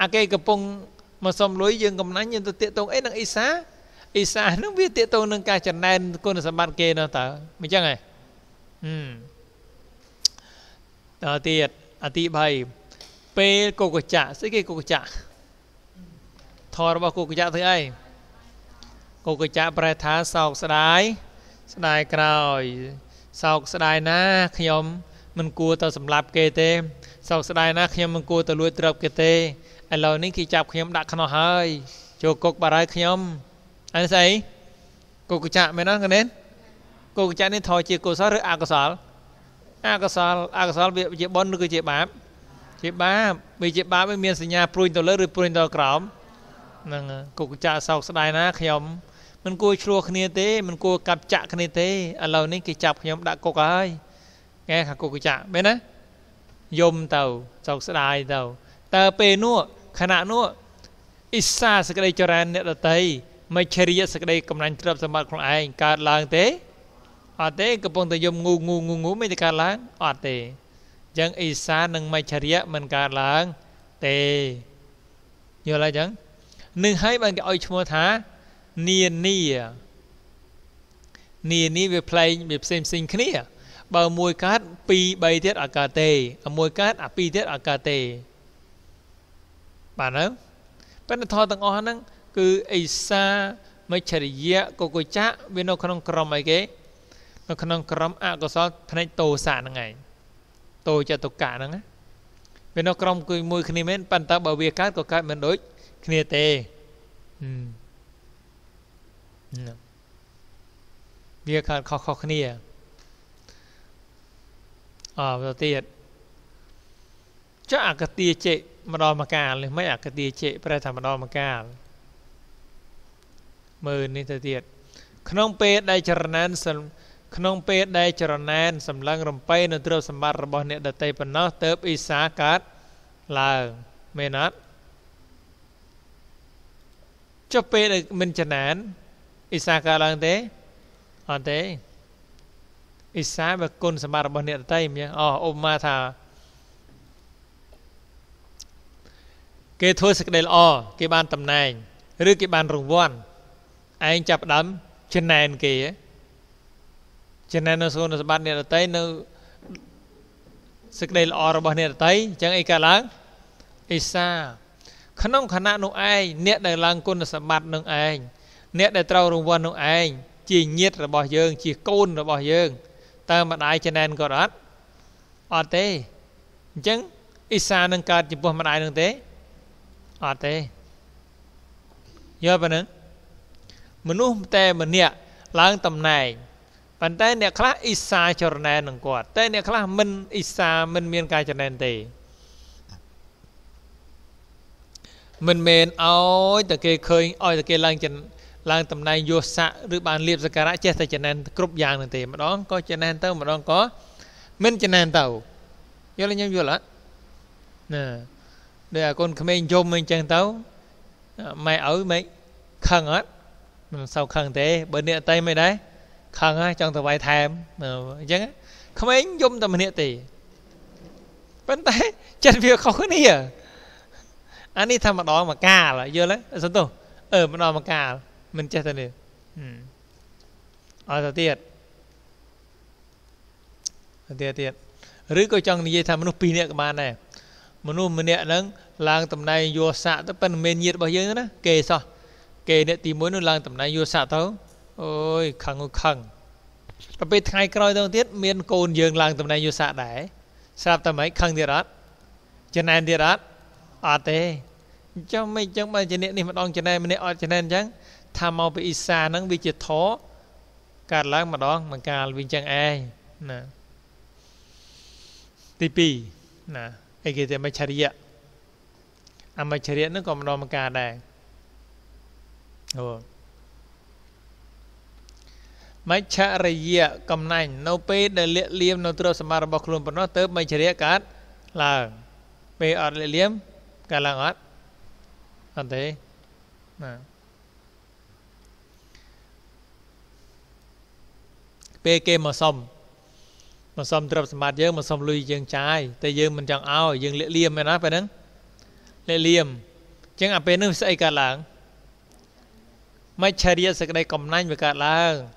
อาเกกระปงมาสมลุยยังกำนั้นยังตัวเตะตรงไอ้นางอิสาอิสานึกวิเตะตรงนึงการจัดแนนคนสมบัติเกนต่อไม่ใช่ไงอืมต่อเตียดอติภัยเปโกโกจ่าสิเกโกโกจ่าทอร์บาโกโกจ่าถือไอ้โกโกจ่าประธานสาวสลายสลายกลอยสาวสลายนะขยมมันกลัวต่อสำหรับเกเตสาวสลายนะขยมมันกลัวต่อรวยตรบเกเตไอเรานี่ขี้จับขยมดักขนอเฮยโจกกบารายขยมอันนี้ใส่กุกจ่าไม่นั่งกันเน้นกุกจ่านี่ถอยจีกุศลหรืออกุศลอกุศลอกุศลเบียดเจ็บบอลหรือเจ็บบาปเจ็บบาปเบียดเจ็บบาปไม่มีสัญญาปรุนต่อเลือดหรือปรุนต่อกล่อมนั่งกุกจ่าสาวสลายนะขยมมันกลัวชัวคณีเตมันกลัวกับจักคณีเตอันเรานี่กิจับขยมดักกกไอ้แกขักกกจักไม่นะยมเต่าสอกสลายเต่าเตอเปนัวขณะนัวอิสาสกได้จรันเนตเตยไม่เฉลี่ยสกได้กำนันตรับสมบัติของไอ้การล้างเตอเตกระปงแต่ยมงูงูงูงูไม่ได้การล้างอเตยังอิสาหนึ่งไม่เฉลี่ยมันการล้างเตอยู่อะไรจังหนึ่งให้มันก็เอาชมัวท้าเนียนเนีย Nhi ní về play về xem sinh kia bao mùi cát pi bay tiết akate mùi cát pi tiết akate bạn đó bạn thọ tầng o năng cứ isa mấy chảy dĩa cô cô chả bên nó không còn mấy cái nó không còn à có sao thay tổ sản ngày tổ cho tổ cả năng á bên nó còn cứ mùi khi mình bạn ta bảo về cát có cát mình đối kia tê việc khăn khó khó khăn nè, à đầu tiên, chắc ác tiệt chế mà đòi mà cản, hay mấy ác tiệt chế, phải làm mà đòi mà cản, mười nít tiệt, khôn pet đại chरण nan sầm, khôn pet đại chरण nan sầm lăng rầm pay nô trêu sầm bát rầm bò nẹt đại bẩn nó tớp isa cát là mê nát, cho pet mình chरण nan isa cát là thế. Anh thế, ít sáng và côn sầm bạc bọn nẹt tay mình, oh ôm ma thà, cái thôi sẽ đây là oh cái bàn tầm này, rưỡi cái bàn rồng vòn, anh chập đấm trên này kì, trên này nó xôn nó sầm bạc nẹt tay nó sẽ đây là oh bọn nẹt tay, chẳng ai cả lắm, ít sáng, khán ông khán nạn ông ai nẹt đây là côn sầm bạc ông ai, nẹt đây trâu rồng vòn ông ai. Chỉ nhiệt là bỏ dương, chỉ côn là bỏ dương. Ta mặt ai cho nên có đó. Ở đây chẳng ít xa nâng cạt chỉ bỏ mặt ai nâng thế. Ở đây giờ bà nâng mình ưu tê mình nè lãng tầm này. Bạn ta nè khá ít xa cho nên nâng quạt. Ta nè khá mình ít xa mình miên ca cho nên thế. Mình mên ôi ta kê khơi ôi ta kê lãng chân làng tầm này vô sạ rửa bàn liệp ra cả chết thì cho nên cướp vàng này thì mà đón có cho nên tao mà đón có mình cho nên tàu do là nhau vô lắm nè đây là con khmer chôm mình chẳng tao mày ở mấy khăn hết sau khăn thế bên địa tây mày đấy khăn á trong tàu vay thèm chứ khmer chôm tầm địa tây bên tây chân việc khó khăn gì à anh đi thăm mà đón mà cà lại vô đấy sao tao ở mà đón mà cà mình chết rồi, ở đầu tiên, đầu tiên, tiên, rưỡi coi trong như vậy tham manu pin này các bạn này, manu mình này nắng lang tầm này vô sạ tới phần men nhiệt bao nhiêu nữa, kề sao, kề này tìm mối nó lang tầm này vô sạ thấu, ôi khăng khăng, đặc biệt ngày coi đầu tiên men cồn dường lang tầm này vô sạ đấy, sạ tầm mấy khăng thì đó, chân này thì đó, à thế, chẳng mấy chẳng mà chân này thì mà đong chân này mình này ở chân này chẳng tham mau bị xa nắng bị chật thó cả láng mà đón mà cả viên chẳng ai nè tp nè ai kia thì mà chả địa à mà chả địa nó còn mà đón mà cả đàn mà chả địa cầm này nó pe để liệt liêm nó trâu sầm bạc bọc luôn bọn nó tới mà chả địa cát là pe ở liệt liêm cả làng hết anh thấy nè kê mà xong mà xong trập mặt dương mà xong lui dương trái tay dương mình chẳng ao dương lệ liêm này nó phải nắng lệ liêm chẳng à bên nước xây cả làng mấy chài địa sẽ đây cầm nanh về cả làng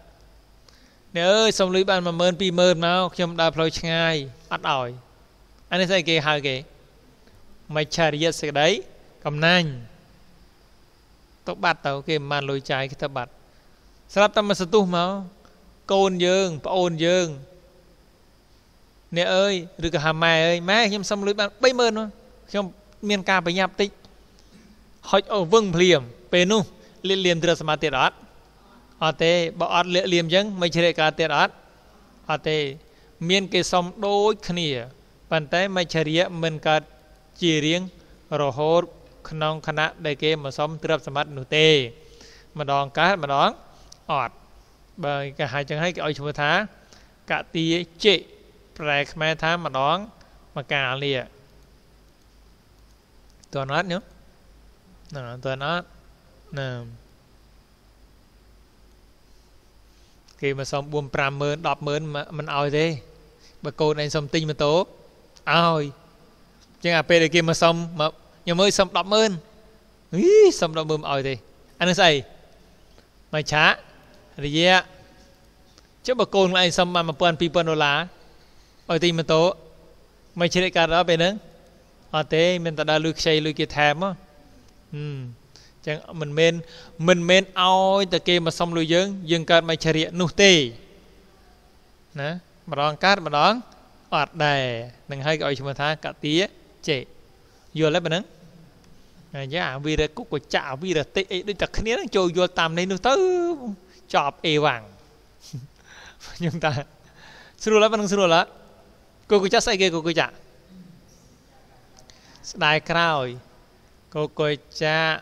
nếu xong lui ban mà mơn pi mơn nào trong đào phơi ngay ăn ỏi anh ấy xây kê hai kê mấy chài địa sẽ đấy cầm nanh tóc bạc tàu kê màn lôi trái cái tóc bạc sao tâm mà tu máu côn dương, ôn dương nè ơi, được hàm mày ơi, má nhưng xong lưới bạn bay mơn luôn, không miền ca phải nhập tích, hỏi ở vương liềm, về nu liệt liềm từ sma tiệt át, ở thế bảo liệt liềm chẳng, mấy chế cả tiệt át, ở thế miền cái xong đôi khnia, bàn tay mấy chế mình cả chỉ riêng, rồi hốt khăn khăn đại kê mà xong từ sma nụ tê, mà đòn cá mà đòn, ọt bởi cả hai chẳng hay cái oi chùa thá cả tía chị rè mẹ thá mà đón mà cả lìa toàn nát nhớ toàn nát nè khi mà xong buồn pram mơn đọp mơn mà mình oi thế bà cô này xong tinh mà tố oi chứ à pê kia mà xong mà nhà mới xong đọp mơn ý xong đọp mơn oi thế anh nói say mày chả. Rồi Chứ bà côn lại xong mà mà bọn phí bọn lá ôi tìm mà tố mày chế cả đó bên đó ở thế mình ta đã lưu xây lưu kia thèm á chẳng mình men mình men ao từ kia mà xong lưu dưỡng dương cát mày chế nụ tì nè mà đón cát mà đón ọt đè đừng hay gọi cho mà tha cả tía chế vừa lấy bên đó giá vì là cúc của chảo vì là tê ấy đôi ta khné đang trôi vô tầm này nó tớ chọp e vàng nhưng ta xưa rồi vẫn xưa rồi lá cô cô cha say kia cô cô cha đại cày cô cô cha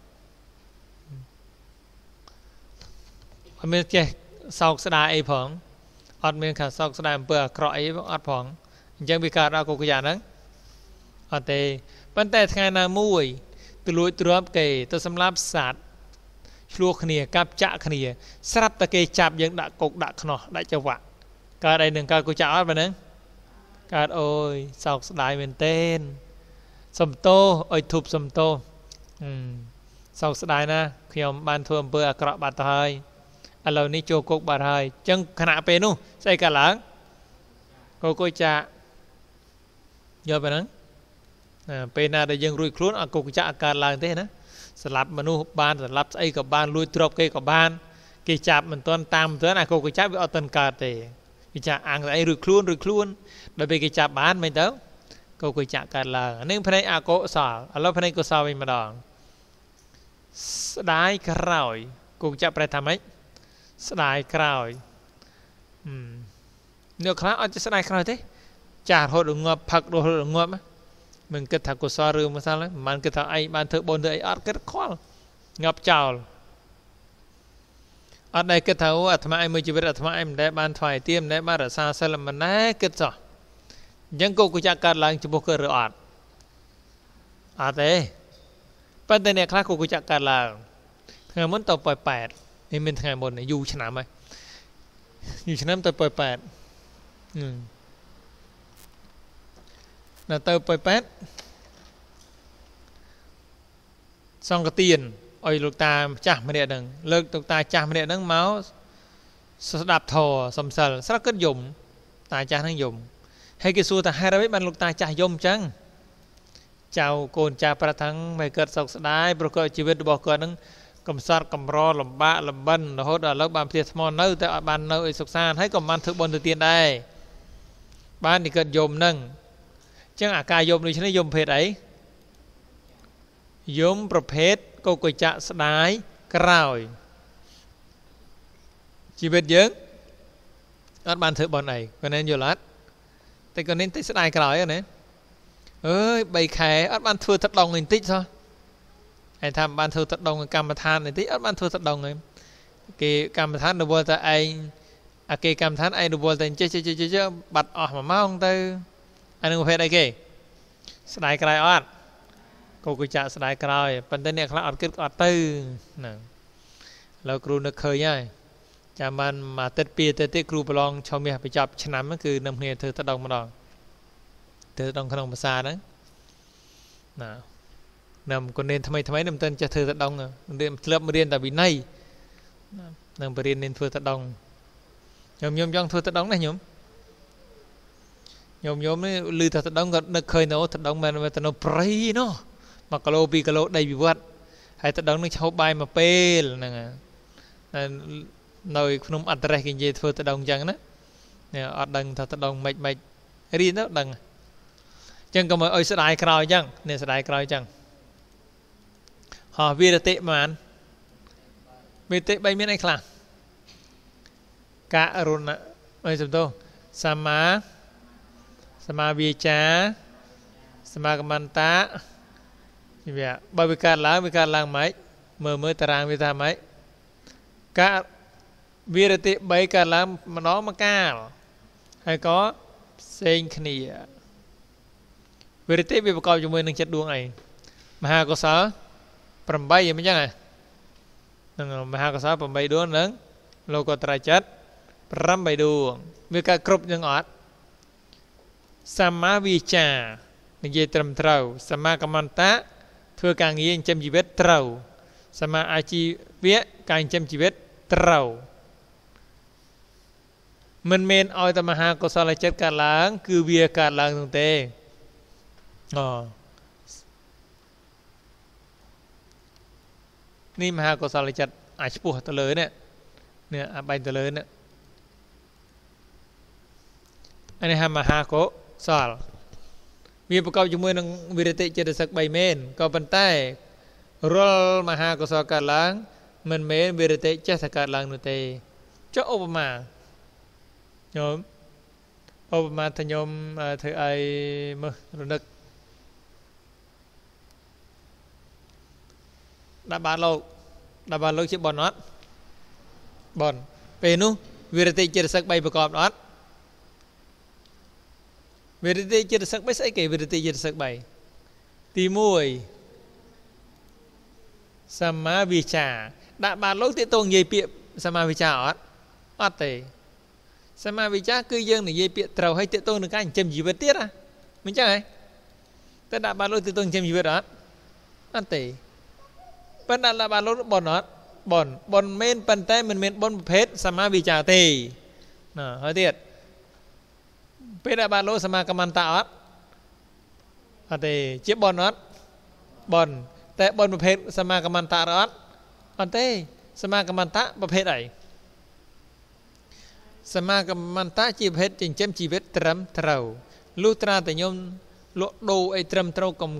hôm nay kê sau sân ai phóng ọt mình khả sau sân ai bừa có ai ọt phóng chẳng bị cả ra cô giả nắng ọt tê bắn ta thay nào mùi tôi lối tôi đọc kê tôi xâm láp sạt lúa khné cáp chạ khné sáp ta kê chạp dân đã cột đã khno đã cho vạ cả đây đừng cả cô chảo mà nè cả ôi sọc đại miền tên sầm tô ôi thụp sầm tô sọc đại na khi ông ban thường bừa cọ bạt hơi à lâu ní cho cột bạt hơi chân khna pe nu say cả láng cô cô chạ giờ vậy nè pe na để dân ruồi cuốn à cô chạ cả làng thế nèสลับมนุษย์บ้านสลับไอ้กับบ้านลุยตรบเกกับบ้านเกจับมันตอนตามตัวน่ะกูก็จับไปเอาตันกาเตกิจอ่างไอ้รุยคลุ้นรุยคลุ้นโดยไปกิจบ้านไม่เต้ากูก็จับการละนึ่งภายในอาโกสาวแล้วภายในกูสาวไปมาดองสลายคราวกูจะไปทำไหมสลายคราวเนื้อครั้งเอาจะสลายคราวที่จ่าโหดงวบผักโหดงวบmình kết thúc của xóa rưu mà sao lấy mình kết thúc ai bạn thử bốn thử ấy ớt kết khó ngập chào ớt đây kết thúc ớt mà em mới chỉ biết ớt mà em để bạn thoải tiêm để bạn ở xa sẽ là mình ớt kết thúc nhưng cô của chắc kết là anh chú bố cơ rửa ớt ớt đấy bạn tên này khác cô của chắc kết là ngày muốn tập bài bạc nên mình ngày muốn dù chẳng nắm ấy dù chẳng nắm tập bài bạc ừm là tờ bài pet xong cái tiền ôi lục ta chả mà để đằng lợn lục ta chả mà để đằng máu đạp thò sầm sờ sắp kết dụng ta chả đang dùng hay cái xu ta hai ra biết bạn lục ta chả dùng chăng chào cồn chào para thắng mày cất sọc đái bọc cỡ chỉ biết bọc cỡ nâng cầm sọt cầm ro lầm bạ lầm bân là hốt ở lớp bàn thiệt mòn nâu tại bàn nâu sọc san thấy còn bàn thượng bồn từ tiền đây ban thì cất dùng nângจังอาการยมนี่ฉันยมเพศไหนยมประเภทก็ควรจะสลายกล่าวชีวิตเยอะอัดบานเถอะบอลไหนก็เน้นอยู่ลัดแต่ก็เน้นที่สลายกล่าวอย่างนี้เอ้ยใบแขกอัดบานเถอะตัดดองเงินติ๊กซะไอ้ทำบานเถอะตัดดองกรรมฐานเงินติ๊กอัดบานเถอะตัดดองเงินเกี่ยกรรมฐานดูบอลแต่ไอ้เกี่ยกรรมฐานไอ้ดูบอลแต่เจ๊เจ๊เจ๊เจ๊บัดออกมาเมาของเธออันนึงประเภทอะไรกันสไลด์กลายออดกูก็จะสไลด์กลายปัจจุบันเนี่ยคลาสออดก็ออดตื้อเราครูนึกเคยไงจำมันมาเตะปีเตะเตะครูไปลองชมไปจับชนะมันคือนำเฮียเธอตะดองมาดองเธอตะดองขนมภาษานะนำคนเรียนทำไมทำไมนำเต้นจะเธอตะดองเรียนเลิกมาเรียนแต่วินัยนำไปเรียนเรียนเธอตะดองยมยมย่องเธอตะดองนะยมโยมโยมนี่ลือแต่ตัดดองก็นึกเคยเนาะตัดดองมันมันตัดดองปรีเนาะมากะโลปีกะโลได้วิวัฒน์ให้ตัดดองนึกชาวใบมาเปลนั่นไงในขนมอัดแรงกินเยอะเธอตัดดองจังนะเนี่ยอัดดังแต่ตัดดองไม่ไม่รีนแล้วดังจังก็มาเอ้ยสลายกลายจังเนี่ยสลายกลายจังหอวีระเตะมันวีระเตะใบมีอะไรคลาสกะรุณะไอ้สมโตสมาสมาวิจาสมากัมมันตะนี่แบบบริการล้างบริการล้างไหมเมื่อเมื่อตารางวิธาไหมกะ Vì là tiệm bấy cả làm mà nó mà cao hay có xên khỉ ạ. Vì là tiệm bị bảo cầu cho mình nâng chất đuông này. Mà hà có sáu Pram bay vậy mới chắc à. Mà hà có sáu Pram bay đuông nâng Lô có trai chất Pram bay đuông. Vì cả cụp những ọt Sama vi trà Nâng dây trầm trâu Sama kamanta Thưa càng yên chăm chỉ vết trâu Sama achi viết càng chăm chỉ vết trâu. Mình men oi tâm hà có sao là chết cả láng cứ bia cả láng thằng tê ờ ni mà hà có sao là chết ai chụp tờ lớn nè nè bay tờ lớn nè anh em hà mà hà có sao vì bậc cao chúng mới đang vi tế chết sạc bay men có bàn tay roll mà hà có sao cả láng mình men vi tế chết sạc cả láng thằng tê cho Obama nhóm Obama thay nhóm thử ai mơ rồi nực đã ba lâu đã ba lâu chứ bọn nó bọn về nu về thì chỉ được bay bạc cọp nó về thì chỉ được bay say kể về thì chỉ được bay ti mùi sama vi trà đã ba lâu thì tôi nghề tiệm sama vi trà ót ót tề Sama vicha cứ dân này dây pịa trầu hay tiết tôn được cái chém gì về tiết à mình chắc này ta đã ba lô tiết tôn chém gì về đó anh tỷ vẫn đã là ba lô bọn nó bọn bọn men bàn tay mình men bọn hết sama vicha tỷ nè hơi tiệt bây đã ba lô sama kaman tạo anh tỷ chiếc bọn nó bọn tại bọn hết sama kaman tạo đó anh tỷ sama kaman tạo bọn hết này Sama kamanta chịu hết trình chém chỉ vết trầm trầu lưu tra tại nhôm lộ đồ ấy trầm trầu cầm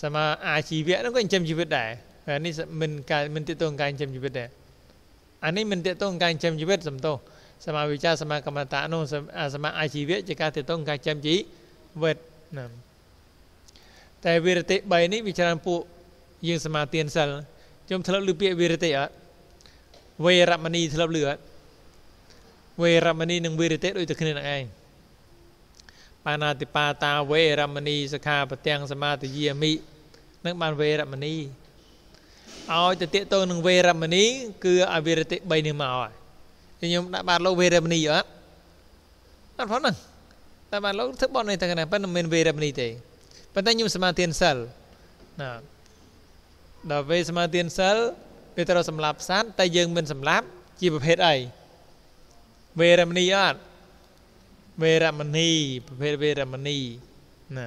สมาอาชีพนั่นก็จำชีวิตได้อันนี้มันการมันติดตัวการจำชีวิตได้อันนี้มันติดตัวการจำชีวิตสมโตสมาวิชาสมากรรมฐานนู้นสมาอาชีพจะการติดตัวการจำชีวิตแต่วิรติใบนี้วิจารณ์ปุยิงสมาเตียนสัลจมทะลุเปียวิรติอ่ะเวรมณีทะลุเหลือเวรมณีหนึ่งเวรเตด้วยตะคืนนั่งไงปานาติปาตาเวรมณีสคาปเตียงสมาติเยมินักบานเวรมณีเอาจะเตะตัวหนึ่งเวรมณีคือเอาเวรเตใบหนึ่งมาอ่ะยิ่งยมตาบานเราเวรมณีเยอะนั่นเพราะนั่นตาบานเราทุกบอลในทางไหนเป็นเมนเวรมณีเตะเป็นแต่ยิ่งสมาธินสัลนะดาวเวสมาธินสัลเป็นตัวสำลับสันแต่ยังเป็นสำลับจีบประเภทไอเวรมณียอดเวรมณีประเภทเวรมณีนะ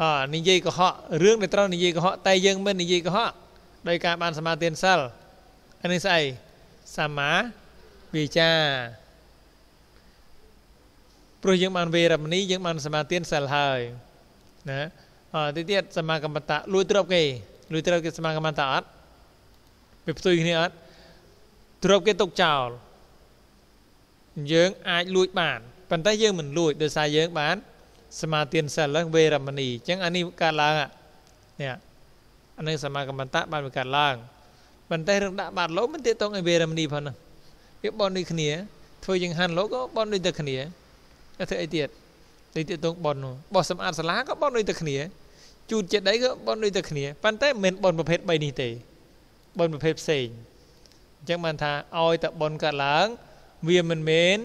อ่านิยายก็เหาะเรื่องในตอนนิยายก็เหาะแต่ยังเป็นนิยายก็เหาะโดยการบานสมาเตียนซัลอันนี้ใส่สมาวิชาโปรยังมันเวรมณียังมันสมาเตียนซัลเฮยนะอ่าที่เทียดสมากรรมตะลุยตรอบเกย์ลุยตรอบเกย์สมากรรมตะอัดเปิดประตูอย่างนี้อัดตรวจเกตกเจ้าเยื้องไอ้ลุยบานปันใต้เยื้องเหมือนลุยโดยสายเยื้องบานสมาเตียนเสร็จแล้วเวรมณีจังอันนี้การล้างอ่ะเนี่ยอันนี้สมากรรมตะบานเป็นการล้างปันใต้เรื่องด่าบานล้มมันเตะตรงไอเวรมณีพอนะเก็บบอลในขณีถอยยังหันล้มก็บอลในตะขณีก็เธอไอเตียดในเตะตรงบอลหนูบอลสมาสลาก็บอลในตะขณีจูดเจ็ดได้ก็บอลในตะขณีปันใต้เหม็นบอลประเภทใบนีเตะบอลประเภทเซนจังมันทาเอาไอ้ตะบนกะหลังเวียมันเมน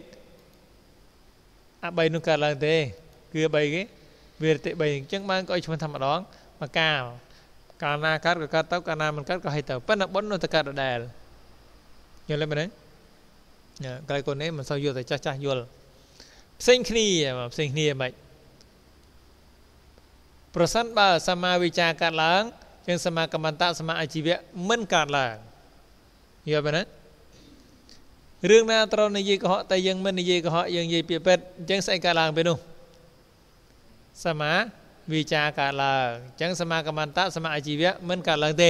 อ่ะใบนุกะหลังเตะคือใบกี้เวียเตะใบจังมันก็ไอ้ชวนทำมาร้องมาก้าวการนาคัดกับการเต้าการนามันคัดก็ให้เต่าปั้นนักบอลนุตะการได้เลยยังไงมันเนี่ยเนี่ยใครคนนี้มันเศร้าอยู่แต่จ้าจ้าอยู่เลยเซ็งขี้แบบเซ็งขี้แบบประสันบ่าสมาวิชากะหลังยังสมากรรมตะสมาอาชีวะเหมือนกันหลังเยอะไปนะ เรื่องหน้าตอนในยีกเหาะแต่ยังมันในยีกเหาะยังยีเปียเป็ดจังใส่กาลางไปนู่นสมาวิจากาลางจังสมากัมมันตะสมาอาชีวะมันกาลังเต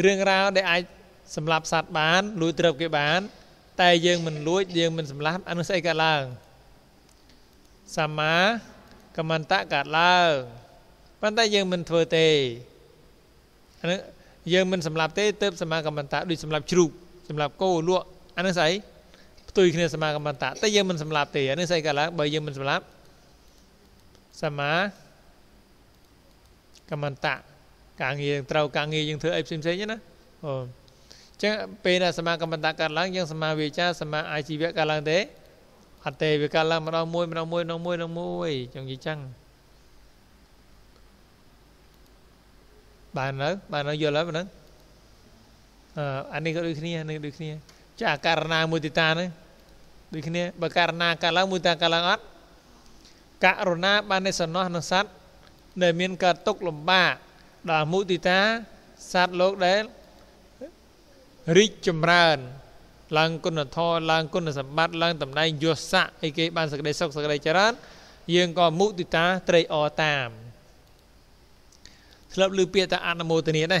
เรื่องราวได้อาสำหรับสัตว์บ้านลุยเติบเก็บบ้านแต่ยังมันลุยยังมันสำหรับอนุสัยกาลางสมากัมมันตะกาลางปันแต่ยังมันเทวเตอันนั้นยังมันสำหรับเตเติบสมากัมมันตะด้วยสำหรับชรูสำหรับโก้ลวกอันนั้นใส่ตุยคเนสมากัมมันตะแต่ยังมันสำหรับเตอันนั้นใส่กาลางใบยังมันสำหรับสมากรรมตะกางเงียงเตากางเงียงยังเธอไอ้ซิมเซยนะโอ้จะเป็นสมากรรมตะการล้างยังสมาวิชาสมาอาชีวะการล้างเตะอัตเตวิการล้างมันเอามวยมันเอามวยน้องมวยน้องมวยจังยี่จังบานแล้วบานเราเยอะแล้วมันนั้นอันนี้ก็ดูขี้นี้อันนี้ดูขี้นี้จะการนามุติตาเนี่ยดูขี้นี้บักการนาการล้างมุติตาการล้างอัดกรณาบานในสนอหนังสัตว์ในมีนกระตุกลมบ้าด่ามุติตาสัตว์โลกได้ริจมราญลางกุนทอลางกุนสมบัติลางตำแหน่งยศะไอเกบานสักได้สักสักได้จรันยังก็มุติตาเตรอตามสำหรับลือเปียตาอนโมตเนียได้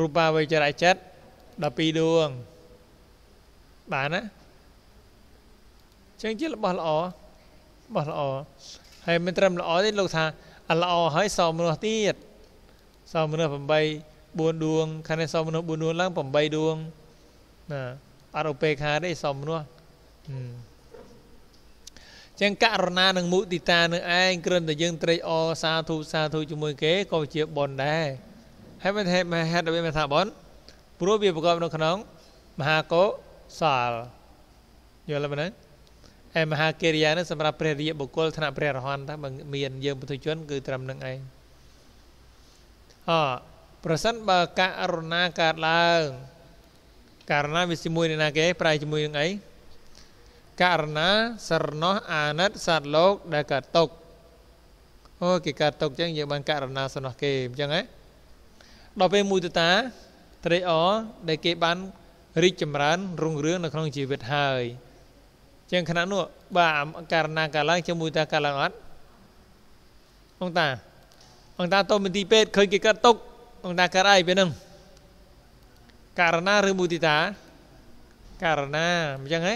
รูปาวิจารจัดดาปีดวงบ้านะจังจิตบอลอ๋อบอลอ๋อให้มันเติมละออที่ลูกทาอันละออให้สอบมือตีดสอบมือผมใบบุญดวงคะแนนสอบมือบุญดวงล่างผมใบดวงนะอารุเปคาได้สอบมือจังการนาหนึ่งมุติตาหนึ่งไอ้เกินแต่ยังเตยอสาธุสาธุจมูกเก๋ก็เจียบบอลได้ให้มันให้มาให้เราไปมาทำบอลปลุกเบียประกอบน้องขนมมหาโกศลอยู่อะไรแบบนั้นไอ้มหาเกริยานั้นสำหรับเปรียบบุคคลธนาเปรียรหอนถ้ามันมีอันเยื่อบุตรชนคือตรำหนึ่งไอ้อ๋อประสันบากะอรุณาการลางการนาวิสิมุยในนาเกปลายจมุยหนึ่งไอ้การนาสรณะอานัตสัตโลกได้กัดตกโอ้กิกัดตกจังอย่างบางการนาสนอเกมจังไอ้ต่อไปมูตตาเตรอได้เก็บบันริจมรันรุ่งเรืองในครองชีวิตหายจังขณะนู้นบ่าการนาการล้างจมูกตาการล้างอัดองตาองตาโตเป็นตีเป็ดเคยกินกระตุกองตากระไรเป็นหนึ่งการนาหรือมูติตาการนามันยังไง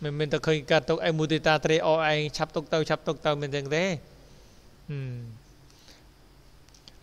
มันเป็นตะเคยกระตุกไอมูติตาเตรอไอฉับตกเตาฉับตกเตาเป็นจังเต้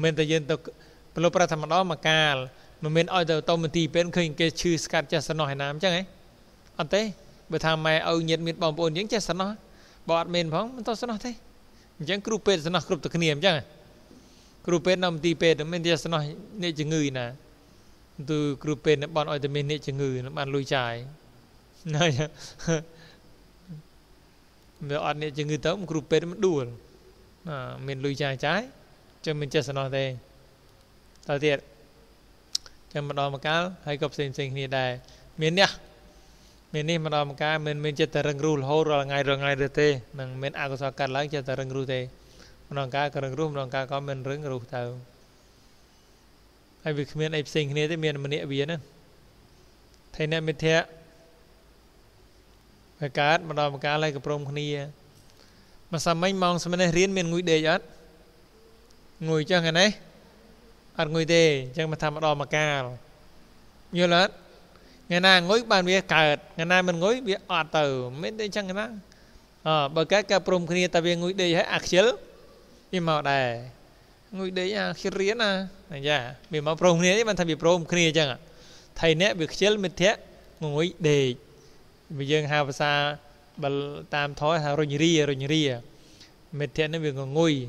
เมนตะเย็นตะปลุกประธรรมรอมาการมันเป็นอ้อยแต่ตอนมันตีเป็นเคยเกชื่อสกัดจะสนอให้น้ำใช่ไหมอันเต้ไปทำไมเอาเย็ดมิดบอมปนยังจะสนอบอดเมนพ้องมันต้องสนอเต้ยังครูเป็ดสนอกรุบตะเคียนใช่ไหมครูเป็ดนำตีเป็ดมันจะสนอเนี่ยจะเงยนะตัวครูเป็ดบอลอ้อยแต่เมนเนี่ยจะเงยมันลุยใจนะเมื่ออดเนี่ยจะเงยเต้มครูเป็ดมันดูดเมนลุยใจใจจะมันจะสนอเต้ต่อเตี้ยจะมาดอมก้าวให้กับสิ่งสิ่งนี้ได้เมียนเนี่ยเมียนนี่มาดอมก้าวเมียนเมียนจะแต่เริงรู้โหเราไงเราไงเดเตนังเมียนอากุศลการล้างจะแต่เริงรู้เตมาดอมก้าวก็เริงรู้มาดอมก้าวก็เมียนเริงรู้เต่าไอ้วิเมียนไอ้สิ่งนี้ที่เมียนมันเนี่ยเบียนนั่นไทยเนี่ยเมียนเทะประกาศมาดอมก้าวอะไรกับพรหมคนนี้มาสมัยมองสมัยเรียนเมียนงุยเดยัดงุยจังไงไหนอันงุยเดยังมาทำอดอมากาลเยอะแล้ว ngày nay ngối bàn bia cài ngày nay mình ngối bia ở tàu mấy đây chăng cái đó bởi cái cái prom kia ta bia ngồi đây hết axel im màu đài ngồi đây à khi riết à này ra bị màu prom kia mình thay bị prom kia chăng à thầy nè bị axel mình thế ngồi đây bây giờ hào sa bal tam thói hào rồi nhỉ rồi nhỉ mình thế nó bị ngồi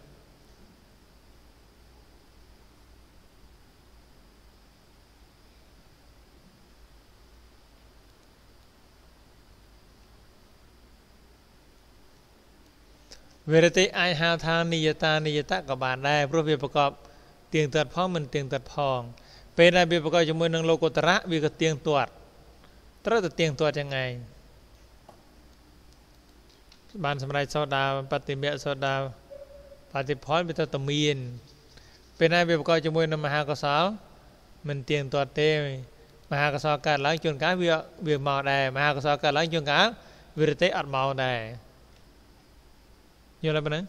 Về đây ai hào thang ni ta ni ta các bạn đây, rồi việcประกอบเตียงตัดพองมันเตียงตัดพองเป็นอะไรเบียประกอบจำนวนหนึ่งโลกุตระวิกเตียงตัวตระเตียงตัวยังไงบานสมัยโซดาปฏิเบียโซดาปฏิพรเป็นตัวตมีนเป็นอะไรเบียประกอบจำนวนหนึ่งมหากระสาวมันเตียงตัวเต็มมหากระสาวการล้างจนการเบียเบียหมอได้มหากระสาวการล้างจนการเวรเตอัดหมอได้nhiều lắm đấy,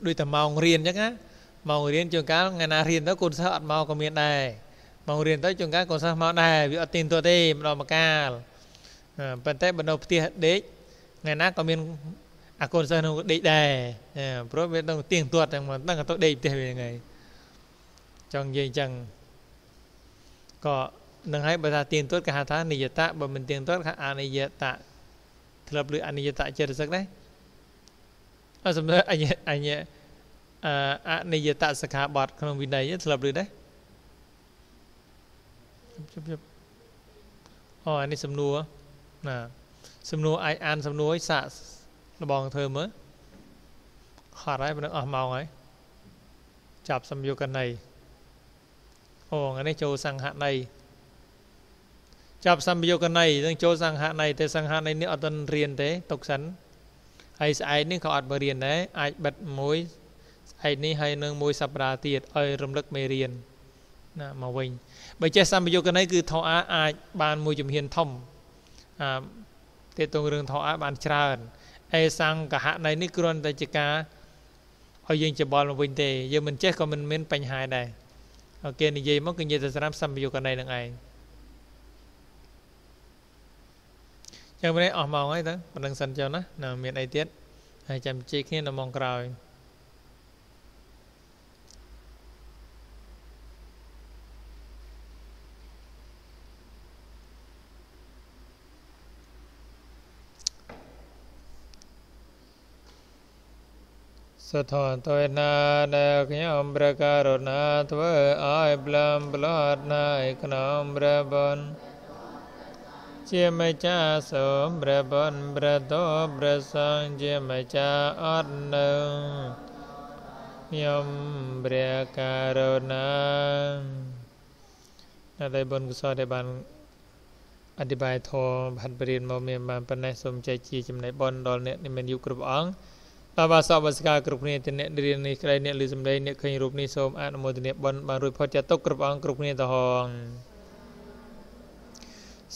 đôi tầm màu riền chắc á, màu riền trường cá ngày nào riền tới cồn sao màu còn miền này, màu riền tới trường cá còn sao màu này, bị tin tôi đi, đòi mà ca, bận tết bận đầu tiền đấy, ngày nào còn miền, à cồn sao nó đậy đè, rồi biết đâu tiền tuột rằng mà đang ở tôi đậy tiền về ngày, trong dây chẳng, có đừng hãy bây giờ tiền tuột cả hà tháng này giờ ta, bởi mình tiền tuột cả hà này giờ ta. Thật lập lựa anh ấy tại chơi được sắc đấy. Ở xong rồi anh ấy anh ấy anh ấy tại sắc hạ bọt không vì này thật lập lựa đấy. Ồ anh ấy xâm nua. Xâm nua ai ăn xâm nua ấy xạ nó bòn thơm á. Khỏa đấy nó ở màu ấy. Chạp xâm vô cần này. Ồ anh ấy châu sang hạ này. Chạp xăm bây giờ cái này, đang cho sang hạ này, thế sang hạ này nếu ở tân riêng thế, tộc sẵn. Hay sẽ ai nếu khó ọt bởi riêng đấy, ai bật mối, ai nếu hay nâng mối sắp ra tiệt, ơi râm lực mê riêng. Nà, mà huynh. Bởi chế xăm bây giờ cái này cứ thọ á ai bàn mùi chùm hiền thông. Thế tổng rừng thọ á bàn tràn. Ai sang cả hạ này nếu kron ta chế cá, ôi dân chế bò lòng huynh thế, giờ mình chết còn mình mến bánh hai này. Ok, này dây móc kinh dây ta xăm xăm bây giờ cái này là ngay. Các bạn hãy ở màu ấy đó, bạn đang sẵn cho nó, nào miền ấy tiết hãy chăm chỉ khi nó mong rồi. Sa thon toi na da khnyom prakar na twa ai blam blat na eknom rabon chia mây cha sớm bờ bồn bờ tố bờ sông chia mây cha ớt nương nhom bờ cà rô na na đây bồn so đây bàn anh đi bài thô hành bền mồm miệng bàn bên này sớm chạy chi chấm này bồn đòn nẹt nên mình yêu cực óng ta ba so ba ska cực này thì nẹt đi này cái nẹt lười chấm đây nẹt khơi rụp này sớm ăn một nẹt bồn bàn rồi phơi cho tốc cực óng cực này ta hòn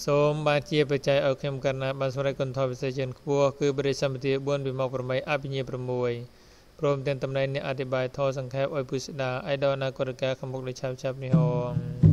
សូមបានជាបច្ច័យឲ្យខ្ញុំកណ្ណាបានសម្រេចគុណធម៌វិសេសជនខ្ពស់គឺបរិសម្បទាបួនពីមកប្រមាណអភិញ្ញាប្រាំមួយព្រមទាំងតំណែងអ្នកអធិបាយធរសង្ខេបឲ្យពុស្ដាអៃដលអនាគតកាលខាងមុខដូចឆាប់ៗនេះហង